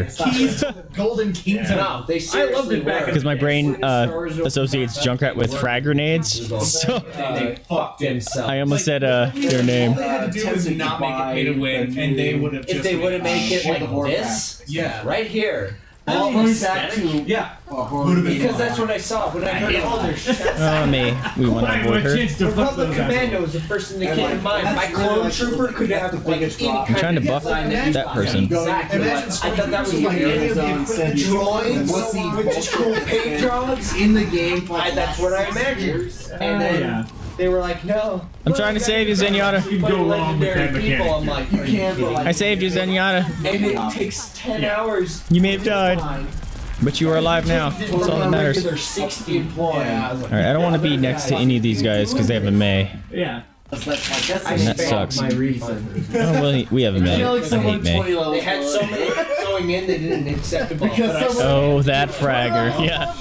Golden Kings and all. They I loved it back because my brain uh, associates Junkrat with frag grenades. So they fucked themselves. I almost said uh, their name. All they had to do was not make it pay to win, and they would have. If they would have made it like this, yeah, right here. All goes back to yeah, because that's what I saw when I heard all their shots. Oh me, we want to avoid her. Republic Commando is the person that came to mind. My clone trooper could have the biggest problem. I'm trying to buff that person. Exactly. I thought that was like any of the droids, which is cool paint jobs in the game. That's what I imagined. And then they were like, no. I'm trying to save you, Zenyatta. You go wrong with that mechanic. I'm like, you can't, like, I saved you, Zenyatta. And it takes ten yeah. hours. You may have died, but you are alive now. That's all that matters. Yeah. All right, I don't want to be next to any of these guys because they have a Mei. Yeah. And that sucks. My reason. Oh, well, we have a Mei. I hate Mei. They had so many going in, they didn't accept the ball. Oh, that fragger. Yeah.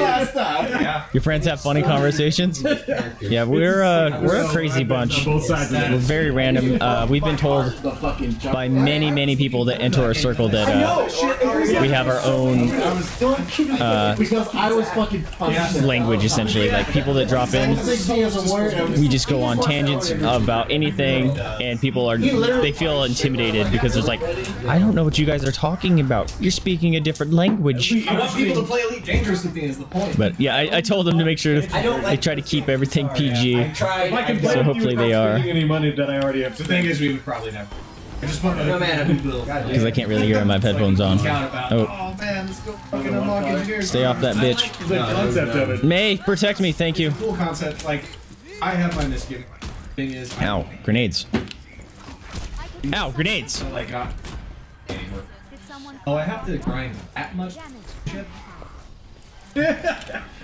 Yeah. Your friends have funny conversations? Yeah, we're uh, we're a crazy bunch. We're very random. Uh, we've been told by many, many people that enter our circle that uh, we have our own uh, language, essentially. Like people that drop in. We just go on tangents about anything, and people are, they feel intimidated because it's like, I don't know what you guys are talking about. You're speaking a different language. I want people to play Elite Dangerous with me is the point. But yeah, I, I told them to make sure they try to keep everything P G, so hopefully they are. The thing is, we would probably never. I just want to know because I can't really hear him. I have headphones on. Oh. Stay off that bitch. Mei, protect me. Thank you. Cool concept, like. I have my misgiving. Thing is, ow, I grenades. Ow, grenades. Oh, like, uh, oh, I have to grind that much shit.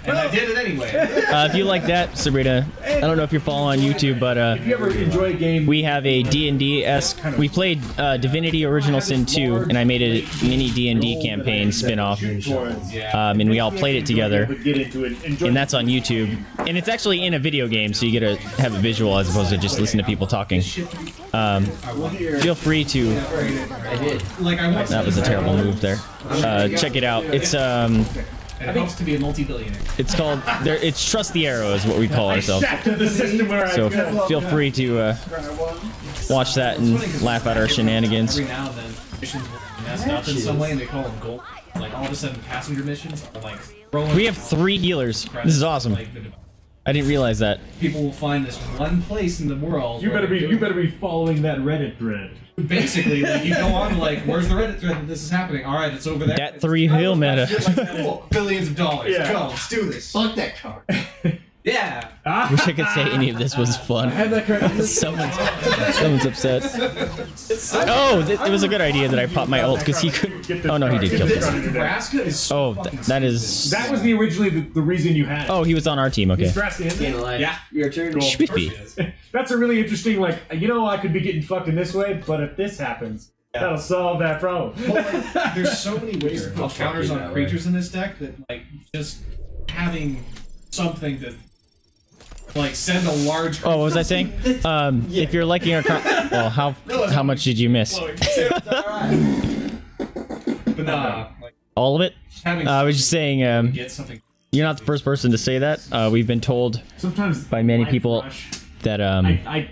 And I did it anyway. Uh, if you like that, Sabrina, I don't know if you're following on YouTube, but uh, if you ever enjoy a game, we have a D and D-esque. We played uh, Divinity Original Sin two, and I made a mini D and D campaign spin-off, um, and we all played it together, and that's on YouTube. And it's actually in a video game, so you get to have a visual as opposed to just listen to people talking. Um, feel free to... That was a terrible move there. Uh, check it out. It's... Um, I think it's to be a multi-billionaire. It's called, it's Trust the Arrow is what we call ourselves. So feel free to uh, watch that and laugh at our shenanigans. Every now and then, missions will mess up in some way and they call them gold. Like all of a sudden passenger missions are like throwing. We have three healers. This is awesome. I didn't realize that. People will find this one place in the world. You better be, you better be following that Reddit thread. Basically, like, you go on like, where's the Reddit thread that this is happening? All right, it's over there. That three hill meta. Cool. Billions of dollars. Yeah. Go, let's do this. Fuck that card. Yeah. I wish I could say any of this was fun. I had that card. someone's, someone's upset. Oh, it was a good idea that I popped my ult because he could. Oh no, he did kill this. Oh, th that is. That was the originally the, the reason you had it. Oh, he was on our team. Okay. Yeah. Your turn. Schmippy. That's a really interesting, like, you know, I could be getting fucked in this way, but if this happens, yeah, that'll solve that problem. Well, like, there's so many ways to put counters on way. creatures in this deck that, like, just having something that, like, send a large. Oh, what was I saying? Um, yeah. If you're liking our, well, how how much did you miss? But uh, all of it. Uh, I was just saying. Um, get something. You're not the first person to say that. Uh, we've been told sometimes by many people rush. that um, I, I,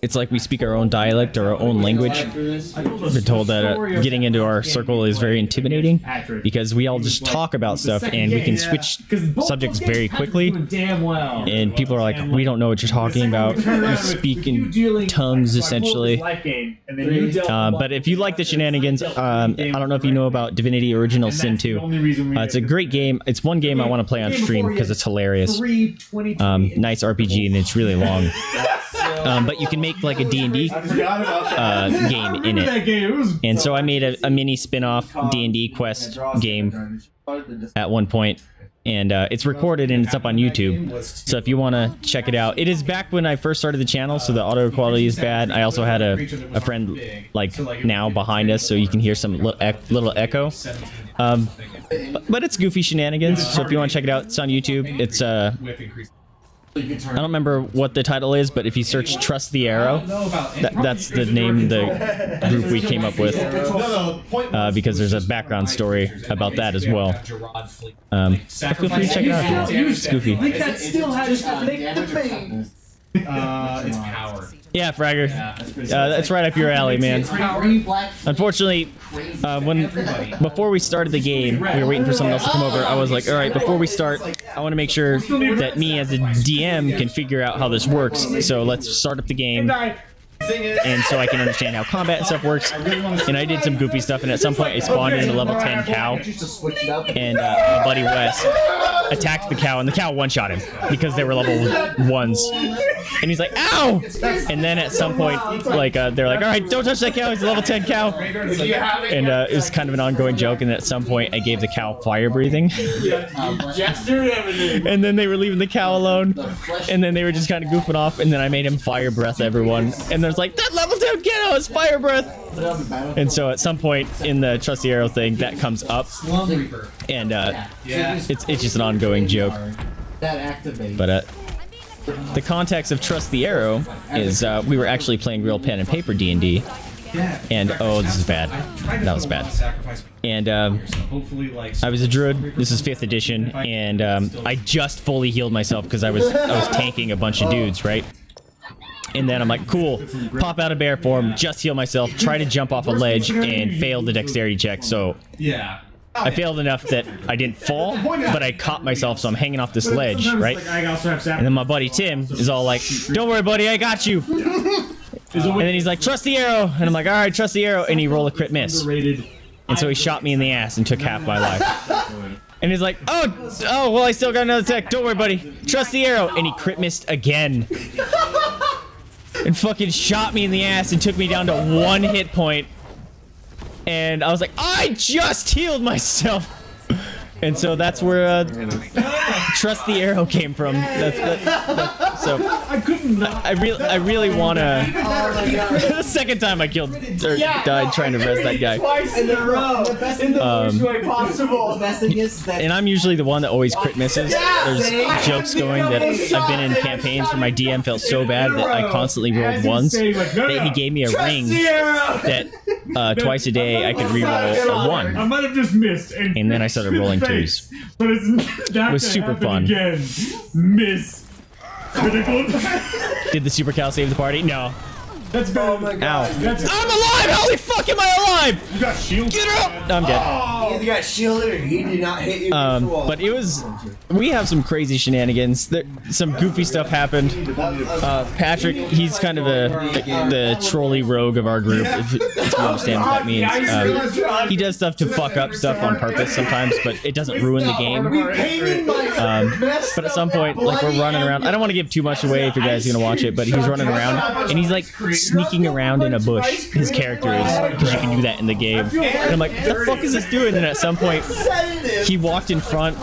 it's like we speak our own dialect or our own language. We've been told that uh, getting into our circle is very intimidating because we all just talk about stuff and we can switch subjects very quickly. And people are like, we don't know what you're talking about. We speak in tongues, essentially. Uh, but if you like the shenanigans, um, I don't know if you know about Divinity Original Sin two. Uh, it's a great game. It's one game I want to play on stream because it's hilarious. Um, nice R P G and it's really long. Um, but you can make like a D and D uh, game in it, and so I made a, a mini spin-off D and D quest game at one point, and uh, it's recorded and it's up on YouTube, so if you want to check it out. It is back when I first started the channel, so the audio quality is bad. I also had a, a friend like now behind us, so you can hear some little echo, um, but it's goofy shenanigans, so if you want to check it out, it's on YouTube. It's uh, I don't remember what the title is, but if you search Trust the Arrow, that, that's the name the group we came up with, uh, because there's a background story about that as well. Um, but feel free to check it out. It's goofy. Uh, it's power. Yeah, Fragger. Uh, that's right up your alley, man. Unfortunately, uh, when before we started the game, we were waiting for someone else to come over. I was like, all right, before we start, I want to make sure that me as a D M can figure out how this works. So let's start up the game, and so I can understand how combat and stuff works. And I did some goofy stuff, and at some point I spawned in a level ten cow, and uh, my buddy Wes attacked the cow, and the cow one-shot him because they were level ones. And he's like, ow! And then at some point, like, uh, they're like, all right, don't touch that cow, he's a level ten cow. And uh, it was kind of an ongoing joke, and at some point I gave the cow fire breathing. And then they were leaving the cow alone, and then they were just kind of goofing off, and then I made him fire breath everyone. And there's like, that level ten cow is fire breath! And so at some point in the Trust the Arrow thing, that comes up, and uh, it's, it's just an ongoing joke. But uh, the context of Trust the Arrow is uh, we were actually playing real pen and paper D and D, and oh, this is bad. That was bad. And um, I was a druid. This is fifth edition, and um, I just fully healed myself because I was I was tanking a bunch of dudes, right? And then I'm like, cool, pop out of bear form, just heal myself, try to jump off a ledge, and fail the dexterity check. So yeah, I failed enough that I didn't fall, but I caught myself, so I'm hanging off this ledge, right? And then my buddy Tim is all like, don't worry, buddy, I got you. And then he's like, trust the arrow. And I'm like, all right, trust the arrow. And he rolled a crit miss. And so he shot me in the ass and took half my life. And he's like, oh, oh, well, I still got another tech. Don't worry, buddy. Trust the arrow. And he crit missed again. And fucking shot me in the ass and took me down to one hit point. And I was like, I just healed myself. And so that's where uh, Trust the Arrow came from. That's, that, that, so I couldn't. I, I really, I really wanna. The second time I killed or died trying to res that guy. Twice in a row. In the worst way possible. The best thing is that. And I'm usually the one that always crit misses. There's jokes going that I've been in campaigns where my D M felt so bad that I constantly rolled ones. That he gave me a ring that uh, twice a day I could re-roll a one. I might have just missed. And then I started rolling. Face, but it's that it was super fun. Again. Miss. Did the super cow save the party? No. That's bad. Oh my God. Ow. That's I'm alive! Holy fuck am I alive! You got shielded. Get her up! No, I'm dead. Oh. You either got shielded or he did not hit you. Um, but it was... We have some crazy shenanigans. There, some goofy stuff happened. Uh, Patrick, he's kind of a, the, the trolley rogue of our group, if you understand what that means. Um, he does stuff to fuck up stuff on purpose sometimes, but it doesn't ruin the game. Um, but at some point, like, we're running around. I don't want to give too much away if you guys are going to watch it, but he's running around, and he's like... sneaking around in a bush, his character is, because you can do that in the game. And I'm like, what the fuck is this doing? And at some point, he walked in front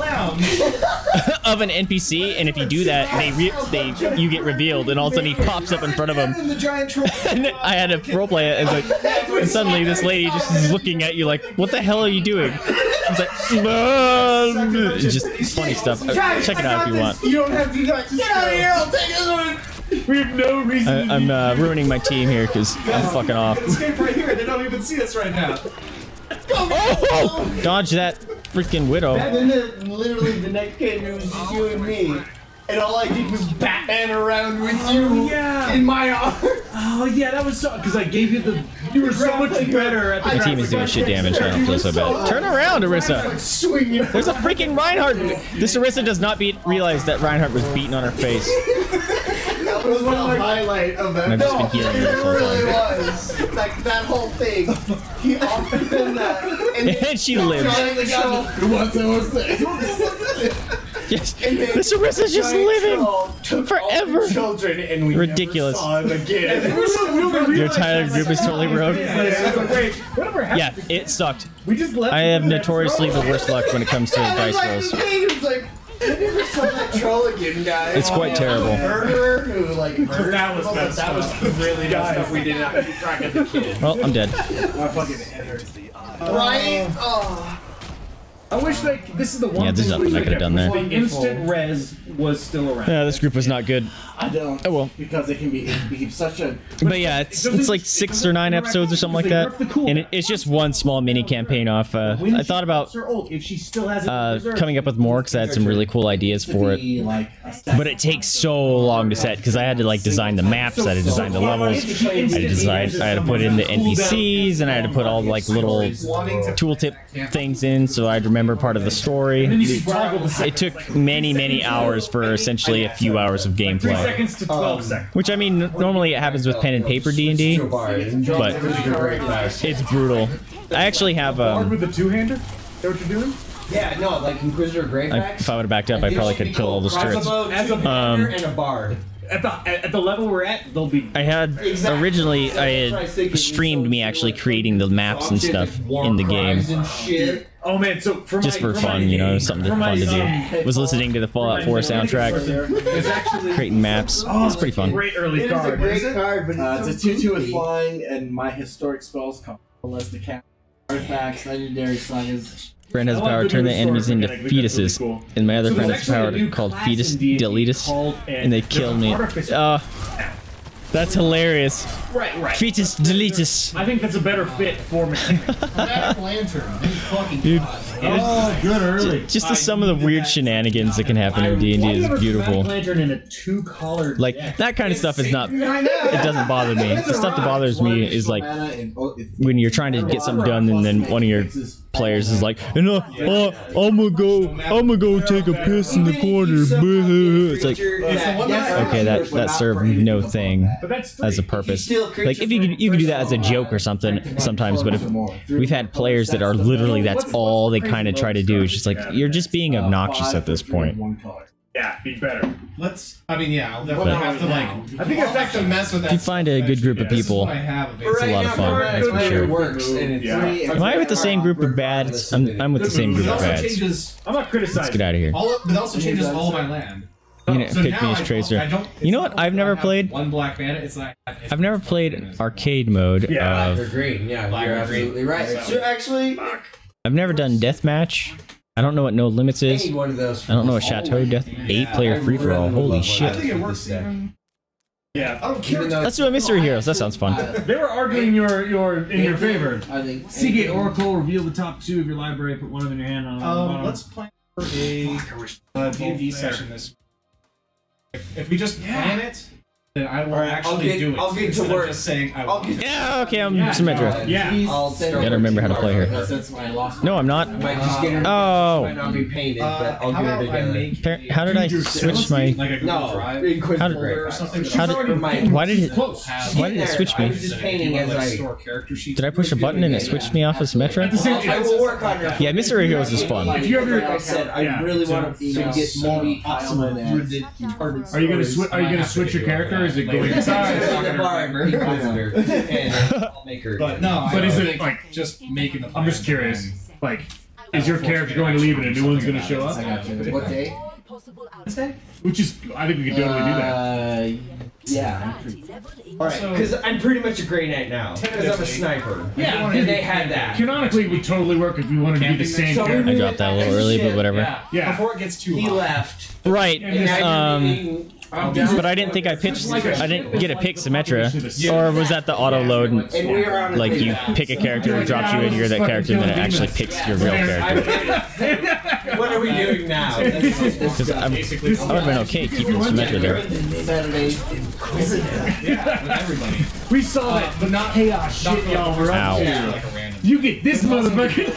of an N P C, and if you do that, they re they you get revealed, and all of a sudden he pops up in front of him. And I had to roleplay it, and, like, and suddenly this lady just is looking at you like, what the hell are you doing? It's like, um, it's just funny stuff. Check it out if you want. You don't have to like, get out of here, I'll take this one! We have no reason. I, I'm uh, ruining my team here because I'm fucking off. Escape right here. They don't even see us right now. Oh! Dodge that freaking widow. Literally, the next game it was you and me, and all I did was Batman around with you in my arms. Oh yeah, that was so. Because I gave you the. You were so much better at the. My team is doing shit damage. I don't feel so bad. Turn around, Orisa. There's a freaking Reinhardt. This Orisa does not be realize that Reinhardt was beaten on her face. It was one of the highlight of that. No, it really was. Like that whole thing. He offered them that. And, and she lived. Yes. This Orisa's just living forever. Children and we ridiculous. Saw him again. Your entire group is totally rogue. Yeah, it sucked. We just left. I have notoriously the worst luck when it comes to dice rolls. I never saw that troll again, guys. It's quite oh, terrible. Murderer who like murdered that was that, that was really good stuff. We did not keep track of the kid. Well, I'm dead. My fucking head the eye. Right? Oh. I wish they. This is the one. Yeah, this is nothing I could have done there. The instant res was still around. Yeah, this group was not good. I don't. Oh well. Because it can be, it be such a. But yeah, it's it's like six or nine episodes or something like that, and it, it's just one small mini campaign off. Uh, I thought about uh, coming up with more because I had some really cool ideas for it, but it takes so long to set because I had to like design the maps, I had to design the levels, I had to design, I had to put in the N P Cs, and I had to put all like little tooltip things in so I'd remember part of the story. It took many, many hours for essentially a few hours of gameplay. Um, which, I mean, normally it happens with pen and paper D and D, but it's brutal. I actually have um, a... Yeah, no, like Inquisitor Gravefax. If I would have backed up, I probably could kill all the spirits. As a bard and a bard. At the, at the level we're at, they'll be... I had... Exactly. Originally, I had streamed me actually creating the maps and stuff in the game. Oh man, so for just my, for, for fun, my, you know, something fun my, to do. Um, was listening to the Fallout four soundtrack, creating maps. Oh, it's pretty fun. Great early it card. Is a great it? card, but uh, it's a two two with flying, and my historic spells come unless the cap artifacts, legendary sagas. Friend has the power to turn the enemies into fetuses, really cool. And my other so friend has power to called fetus deletus, and they kill me. Uh, That's hilarious. Right, right. Fetus deletus. I think that's a better fit for me. Dude, oh, good early. Just, just the, some I of the weird that. shenanigans that can happen I, in D and D is beautiful. In a two-colored like deck. That kind of stuff is not. It doesn't bother me. The stuff that bothers me is like when you're trying to get something done and then one of your players is like, and, uh, uh, I'm gonna go, I'm gonna go take a piss in the corner. It's like, okay, that that served no thing as a purpose. Like if you could, you could do that as a joke or something sometimes, but if we've had players that are literally that's all they kind of try to do, it's just like you're just being obnoxious at this point. Yeah, be better. Let's. I mean, yeah. I'll definitely have to like. I think it's actually to mess with that. If you find a good group of people, it's a lot of fun. That's for sure. Am I with the same group of bads? I'm. I'm with the same group of bads. I'm not criticizing. Let's get out of here. It also changes all my land. You know, so pick me as Tracer. I don't, you know what? I've never played. One black bandit. It's like it's I've never played arcade mode. Yeah, of, green. Yeah, you're absolutely right. So actually, I've never done deathmatch. I don't know what No Limits is. I don't know what Chateau Death eight-player free-for-all. Holy shit. Yeah, I don't care. Let's do a Mystery Heroes. That sounds fun. They were arguing your your in your favor. Seagate Oracle, reveal the top two of your library, put one of them in your hand. Um, let's plan for a PvP session this week. If, if we just plan it, then I will right, actually get, do it. I'll get to work. Just saying I will. Yeah, okay, I'm yeah, Symmetra. Yeah. yeah. I'll gotta remember how to play her. No, I'm not. Oh. How did I switch my... No. How did, how did, why did it... Why did it switch me? Did I push a button and it switched me off of Symmetra? Yeah, Mystery Heroes is fun. If you ever said, I really want to get more retarded. Are you going to switch your character? Is it going inside? But no, but is it like just making the plan? I'm just curious. Like, is your character going to leave and a new one's going to show up? What day? Which is, I think we could totally do that. Yeah. All right, because I'm pretty much a Grey Knight now. Because I'm a sniper. Yeah, they had that. Canonically, we totally work if we wanted to be the same character. I dropped that a little early, but whatever. Yeah. Before it gets too hot. He left. Right. Um. But I didn't think I pitched. I didn't get a pick Symmetra, or was that the auto load? And, like you pick a character, it drops you in, you're that character, and then it actually picks your real character. What are we doing now? Because I would have been okay keeping Symmetra there. We saw it, but not chaos. Shit, y'all were up. You get this motherfucker.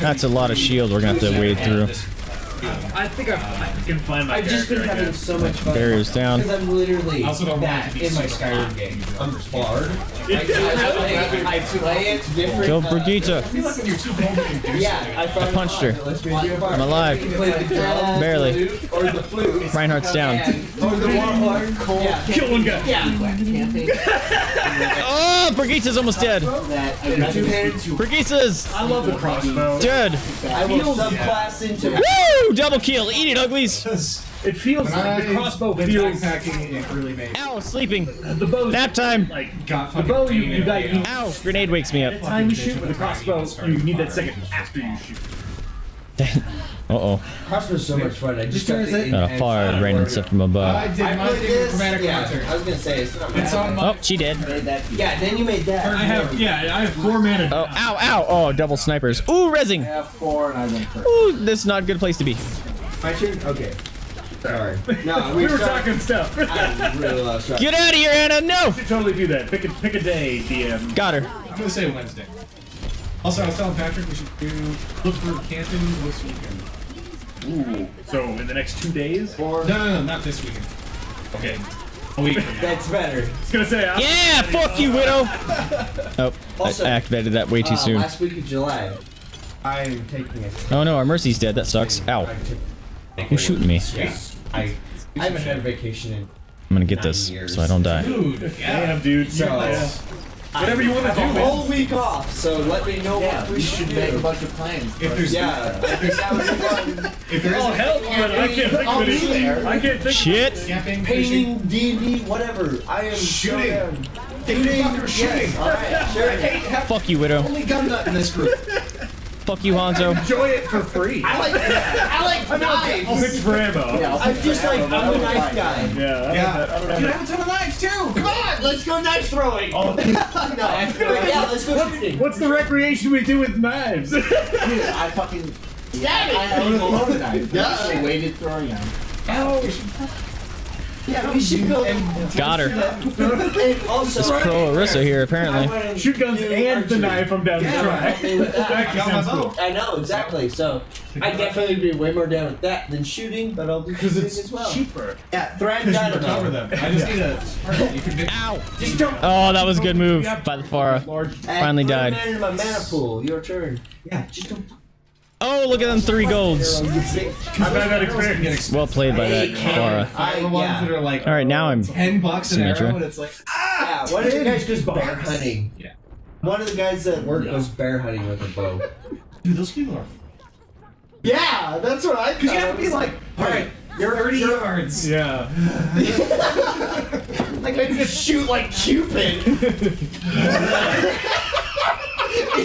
That's a lot of shield. We're gonna have to wade through. I think I, I can find my I've just been having so much fun. Barriers down. Because I'm literally that in my Skyrim game. I'm barred. I play it different. Kill Brigitte. Yeah, I punched her. I'm alive. Barely. Reinhardt's down. Kill one guy. Oh, Brigitte's almost dead. Brigitte's. I love the crossbow. Dead. I will subclass into. Woo! double kill. Eat it, uglies. It feels when like I the crossbow feels packing it really made. Ow, sleeping. The bow. Nap time. Like got the bow you, you got. You, ow, grenade wakes me up. Every time you shoot with the crossbow, you need that second after you shoot. Uh-oh. Crossbow's so much fun. I just got the fire raining stuff from above. I did my thing chromatic concert. I was gonna say it's not bad. Oh, she did. Yeah, then you made that. I have yeah, I have four mana. Oh, ow, ow. Oh, double snipers. Ooh, rezzing. I have four and I went first. Ooh, this is not a good place to be. My turn? Okay. Sorry. No, we, we were talking, talking stuff. I really love stuff. Get out of here, Anna! No! You should totally do that. Pick a pick a day, D M. Got her. I'm gonna say Wednesday. Also, I was telling Patrick we should do look for camping this weekend. Ooh. So in the next two days? Or no, no, no, not this weekend. Okay. A week. That's better. I was gonna say. I'm yeah, fuck you, Widow. Oh, also, I activated that way too uh, soon. Last week of July, I'm taking it. Oh no, our Mercy's dead. That sucks. Ow. Who's shooting me? Yeah. I, I haven't had a vacation in I'm gonna get this years. So I don't die. Dude, yeah. Damn, dude. So, yeah. Whatever you want to do. A whole week off, so let me know yeah, what we, we should do. Make a bunch of plans. If there's yeah, if there's if there's I'll help, but I can't think of it. I can't think shit. Of painting, D and D, whatever. I am shooting. Shooting. Shooting. All right, sure. I hate fuck you, Widow. Only gun nut in this group. Fuck you, Hanzo. I enjoy it for free. I like that. I like knives. I'll pitch for ammo. Yeah, I'm just like, ammo. I'm a knife guy. Yeah. yeah. You have a ton of knives, too. Come on. Let's go knife throwing. Oh. No. Yeah, let's go shooting. What's the recreation we do with knives? Dude, I fucking... Stab it. I love the knife. Yeah. Weighted throwing them. Ow. Yeah, we should go. Got her. And also, it's pro Orisa here, apparently. Shoot guns and the knife, I'm down yeah, to try. Cool. I know, exactly. So, I'd definitely be way more down with that than shooting, but I'll do shooting as well. Cheaper. Yeah, Thread got cover them. I just need a. You can make ow! Just don't. Oh, that was a good move by the Pharah. Finally died. I'm in my mana pool. Your turn. Yeah, just don't. Oh, look at them three golds. Well played by that, Pharah. I the ones that are like, all right, now I'm ten bucks an arrow, and it's like, ah, yeah. One of the guys goes bear hunting. Yeah. One of the guys that work yeah. goes bear hunting with a bow. Dude, those people are. Yeah, that's what I. Because you have to be like, all right, you're thirty yards. Yeah. Like I just shoot like Cupid. In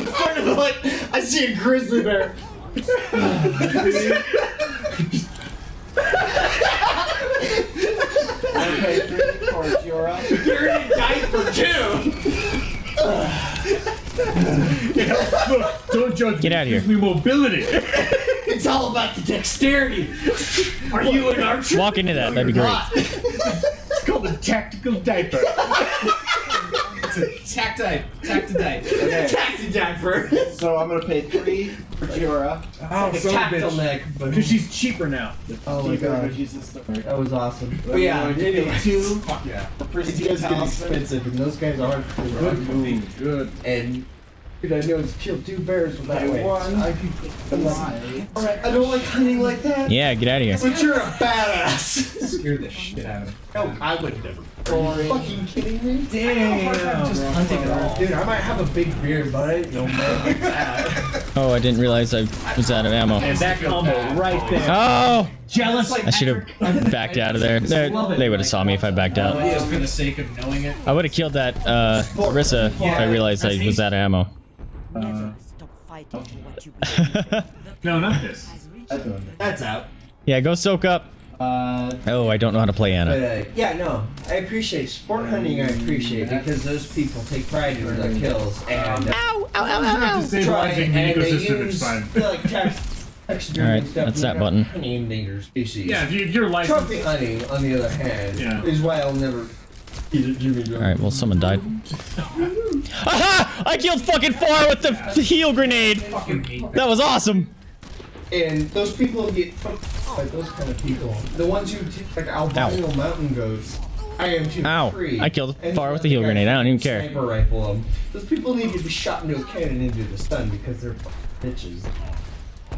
front of like, I see a grizzly bear. Okay, three, four, you're up. You're gonna die for two. Yeah, look, don't judge. Get out of here. Me mobility. It's all about the dexterity. Are you an archer? Walk into that. No, that'd be not. Great. It's called a tactical diaper. Tactite. Tactite. Okay. Tactite. So I'm gonna pay three for Jura. Oh, so bitch. Because she's cheaper now. Oh my god. That was awesome. But yeah, I did it too. Yeah. It's expensive, and those guys are hard to move. Good. And dude, I know it's killed two bears without one. I could lie. Alright, I don't like hunting like that. Yeah, get out of here. But you're a badass. Scare the shit out of me. No, I would never. Are you fucking kidding me? Damn. I'm just hunting at all. Dude, I might have a big beard, but I ain't no man like that. Oh, I didn't realize I was out of ammo. And that combo right there. Oh! Jealous. I should have backed out of there. They, they would have saw me if I backed out. Just for the sake of knowing it. I would have killed that uh, Orisa if I realized I was out of ammo. Uh, no, not this. That's out. Yeah, go soak up. Uh, oh, I don't know how to play Anna. But, uh, yeah, no, I appreciate sport hunting. I appreciate because those people take pride in their kills and uh, ow, ow, ow, ow, ow. Try the ecosystem. It's fine. Like, all right, stuff that's that button. Species. Yeah, you're like trophy hunting. On the other hand, yeah. is why I'll never. All right, well, someone died. Aha! I killed fucking Pharah with the heal grenade. That was awesome. And those people get fucked by those kind of people. The ones who take like albino ow. Mountain goats. I am too ow. Free. I killed Pharah with the heal grenade. I don't even care. Sniper rifle them. Those people need to be shot into a cannon into the sun because they're fucking bitches.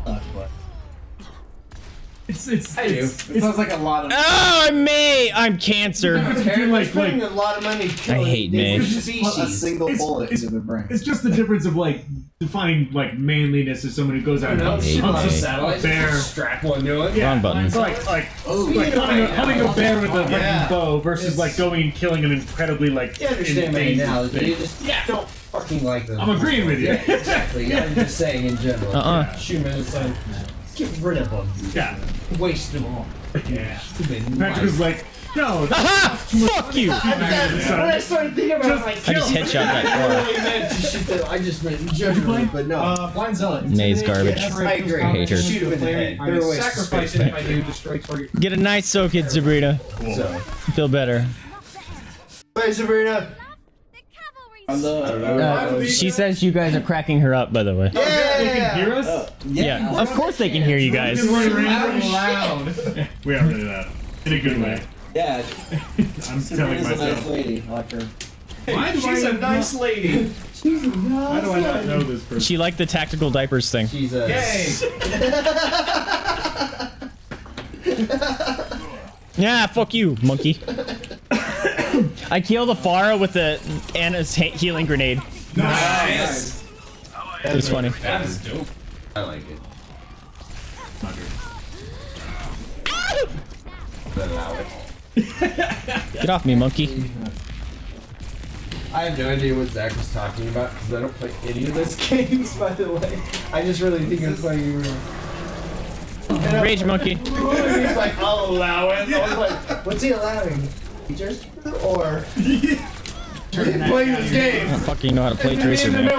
Uh, It's, it's, I do. It's, it sounds like a lot of. Oh, I'm Mei. I'm cancer. You're like, like a lot of money. I hate Mei. Just a single it's, bullet it's, into the brain. It's just the difference of like defining like manliness as someone who goes out and hunts a satellite bear, strap one to it. Yeah. Wrong button. It's like like oh, like hunting, hunting a bear with a yeah. bow versus it's, like going and killing an incredibly like. You understand my analogy? You just yeah. don't fucking like them. I'm agreeing with you. Yeah, exactly. Yeah, I'm just saying in general. Uh-uh. Schumann is like. Get rid of them. Yeah. Waste them all. Yeah. Patrick was like, no. Aha! Fuck you! When I started thinking about it, I was like, I just headshot that door. I just meant generally, but no. Uh, blind zealot. May's garbage. I agree. I hate her. Shoot him in the head. They're always sacrificed if I do destroy target. Get a nice soak in, Sabrina. So. Feel better. Bye, Sabrina. I love, I love. Uh, she says you guys are cracking her up, by the way. Yeah, yeah, yeah. They can hear us? Uh, yeah. yeah, of course they can hear you guys. We are really loud. In a good way. Yeah. I'm telling myself. She's a nice lady. I like her. Why do She's I a nice not... lady. She's a nice lady. Why do I not know this person? She liked the tactical diapers thing. Jesus. Yeah, fuck you, monkey. I kill the Pharah with the Anna's healing grenade. Nice. It was funny. That is dope. I like it. Not good. Get off me, monkey. I have no idea what Zach was talking about because I don't play any of those games, by the way. I just really think I'm playing. Rage monkey. He's like, I'll allow it. I was like, what's he allowing? Or yeah. playing this game. I don't fucking know how to play Tracer, man.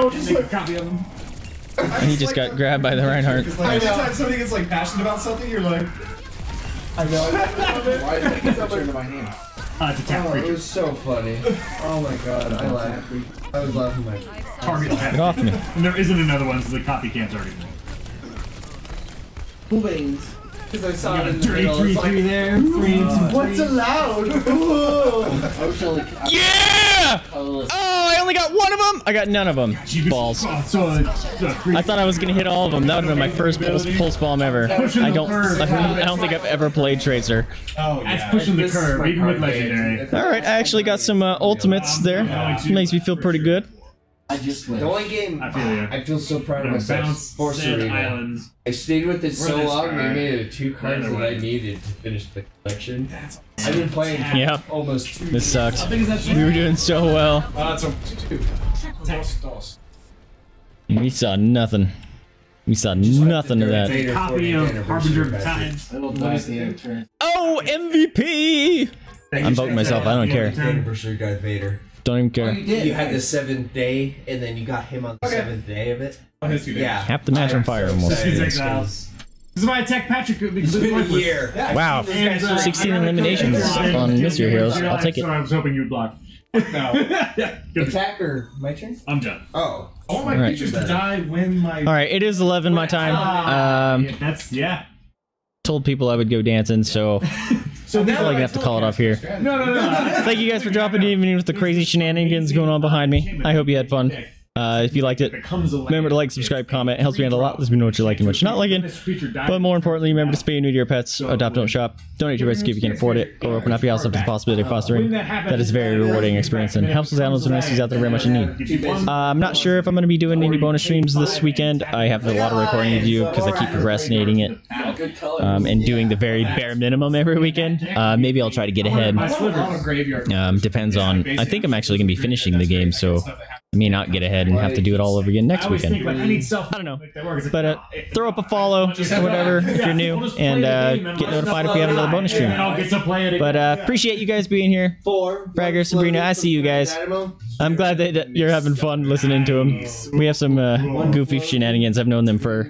And he just got grabbed by the Reinhardt. I know. Anytime somebody gets like passionate about something, you're like, I know. Why did I get that into my hand? Oh, it was so funny. Oh my god, I laughed. I was laughing like. Target get off me. And there isn't another one, so the copy can't target me. Boobings. Because I saw it in the middle, three, like, three there. Three, two, what's three. Allowed? Yeah! Oh, I only got one of them? I got none of them. Balls. I thought I was going to hit all of them. That would have been my first pulse, pulse bomb ever. I don't I don't think I've ever played Tracer. Oh, yeah. That's pushing the curve, even with Legendary. Alright, I actually got some uh, ultimates there. Makes me feel pretty good. I just win. The only game I feel, yeah. I feel so proud of myself. Sand I stayed with it so long. Card. I made it two cards that I needed to finish the collection. That's I've been playing yeah. almost two. This sucks. We were doing so well. Uh, it's a we saw nothing. We saw just nothing of that. Copy of Harbinger of Time. Oh, M V P! I'm voting myself. I don't care. Anniversary guy Vader. Don't even care. Oh, you did. You had the seventh day, and then you got him on the okay. seventh day of it. Oh, yeah. Half the match on fire so almost. This is why I attacked Patrick because it's been a year. Wow. And, uh, sixteen eliminations on Mystery Heroes. I'll take it. I was hoping you'd block. No. Attacker, my turn? I'm done. Oh. All my creatures die when my. Alright, it is eleven my time. Ah, um, yeah, that's, yeah. Told people I would go dancing, so. So I'm probably gonna have to call it off here. No, no, no. Thank you guys for dropping in even with the crazy shenanigans going on behind me. I hope you had fun. Uh, if you liked it, remember to like, subscribe, comment. It helps me out a lot. Let me know what you're liking, what you're not liking. But more importantly, remember to spay and neuter your pets, adopt, don't shop, donate your rescue if you can afford it, or open up your house if it's a possibility of fostering. That is a very rewarding experience and helps those animals and rescues out there very much in need. Uh, I'm not sure if I'm going to be doing any bonus streams this weekend. I have a lot of recording to do because I keep procrastinating it um, and doing the very bare minimum every weekend. Uh, maybe I'll try to get ahead. Um, depends on. I think I'm actually going to be finishing the game, so. I may not get ahead and have to do it all over again next weekend. Think, like, I, need I don't know, but uh, throw up a follow or whatever if you're new and uh, get notified if we have another bonus stream. But uh, appreciate you guys being here. Bragger, Sabrina, I see you guys. I'm glad that you're having fun listening to them. We have some uh, goofy shenanigans. I've known them for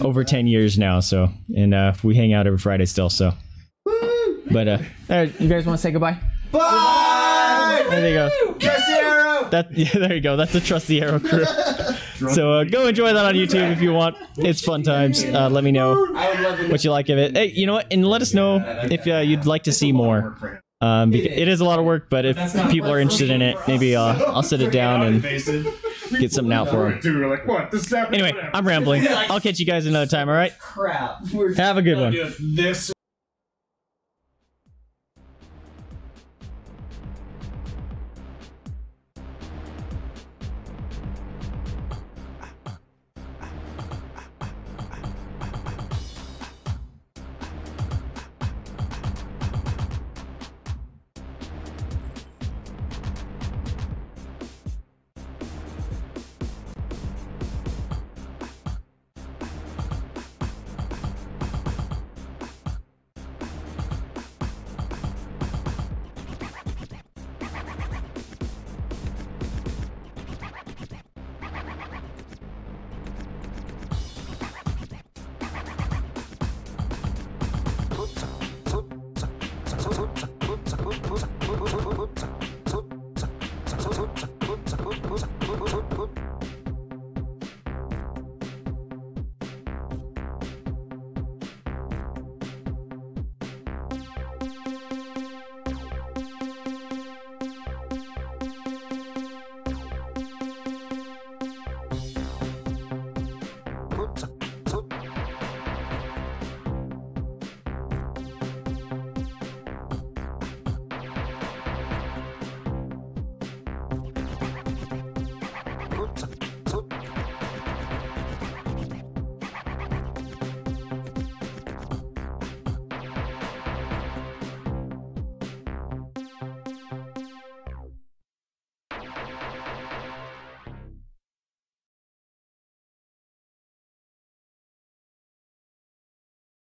over ten years now, so and uh, we hang out every Friday still. So, but uh, all right, you guys want to say goodbye? Bye. There you go. Trust the Arrow. That, yeah, there you go. That's the Trust the Arrow crew. So uh, go enjoy that on YouTube if you want. It's fun times. Uh, let me know what you like of it. Hey, you know what? And let us know if uh, you'd like to see more. Um, it is a lot of work, but if people are interested in it, maybe uh, I'll sit it down and get something out for him. Dude, we're like, what? This is happening. Anyway, I'm rambling. I'll catch you guys another time, all right? Crap. Have a good one. This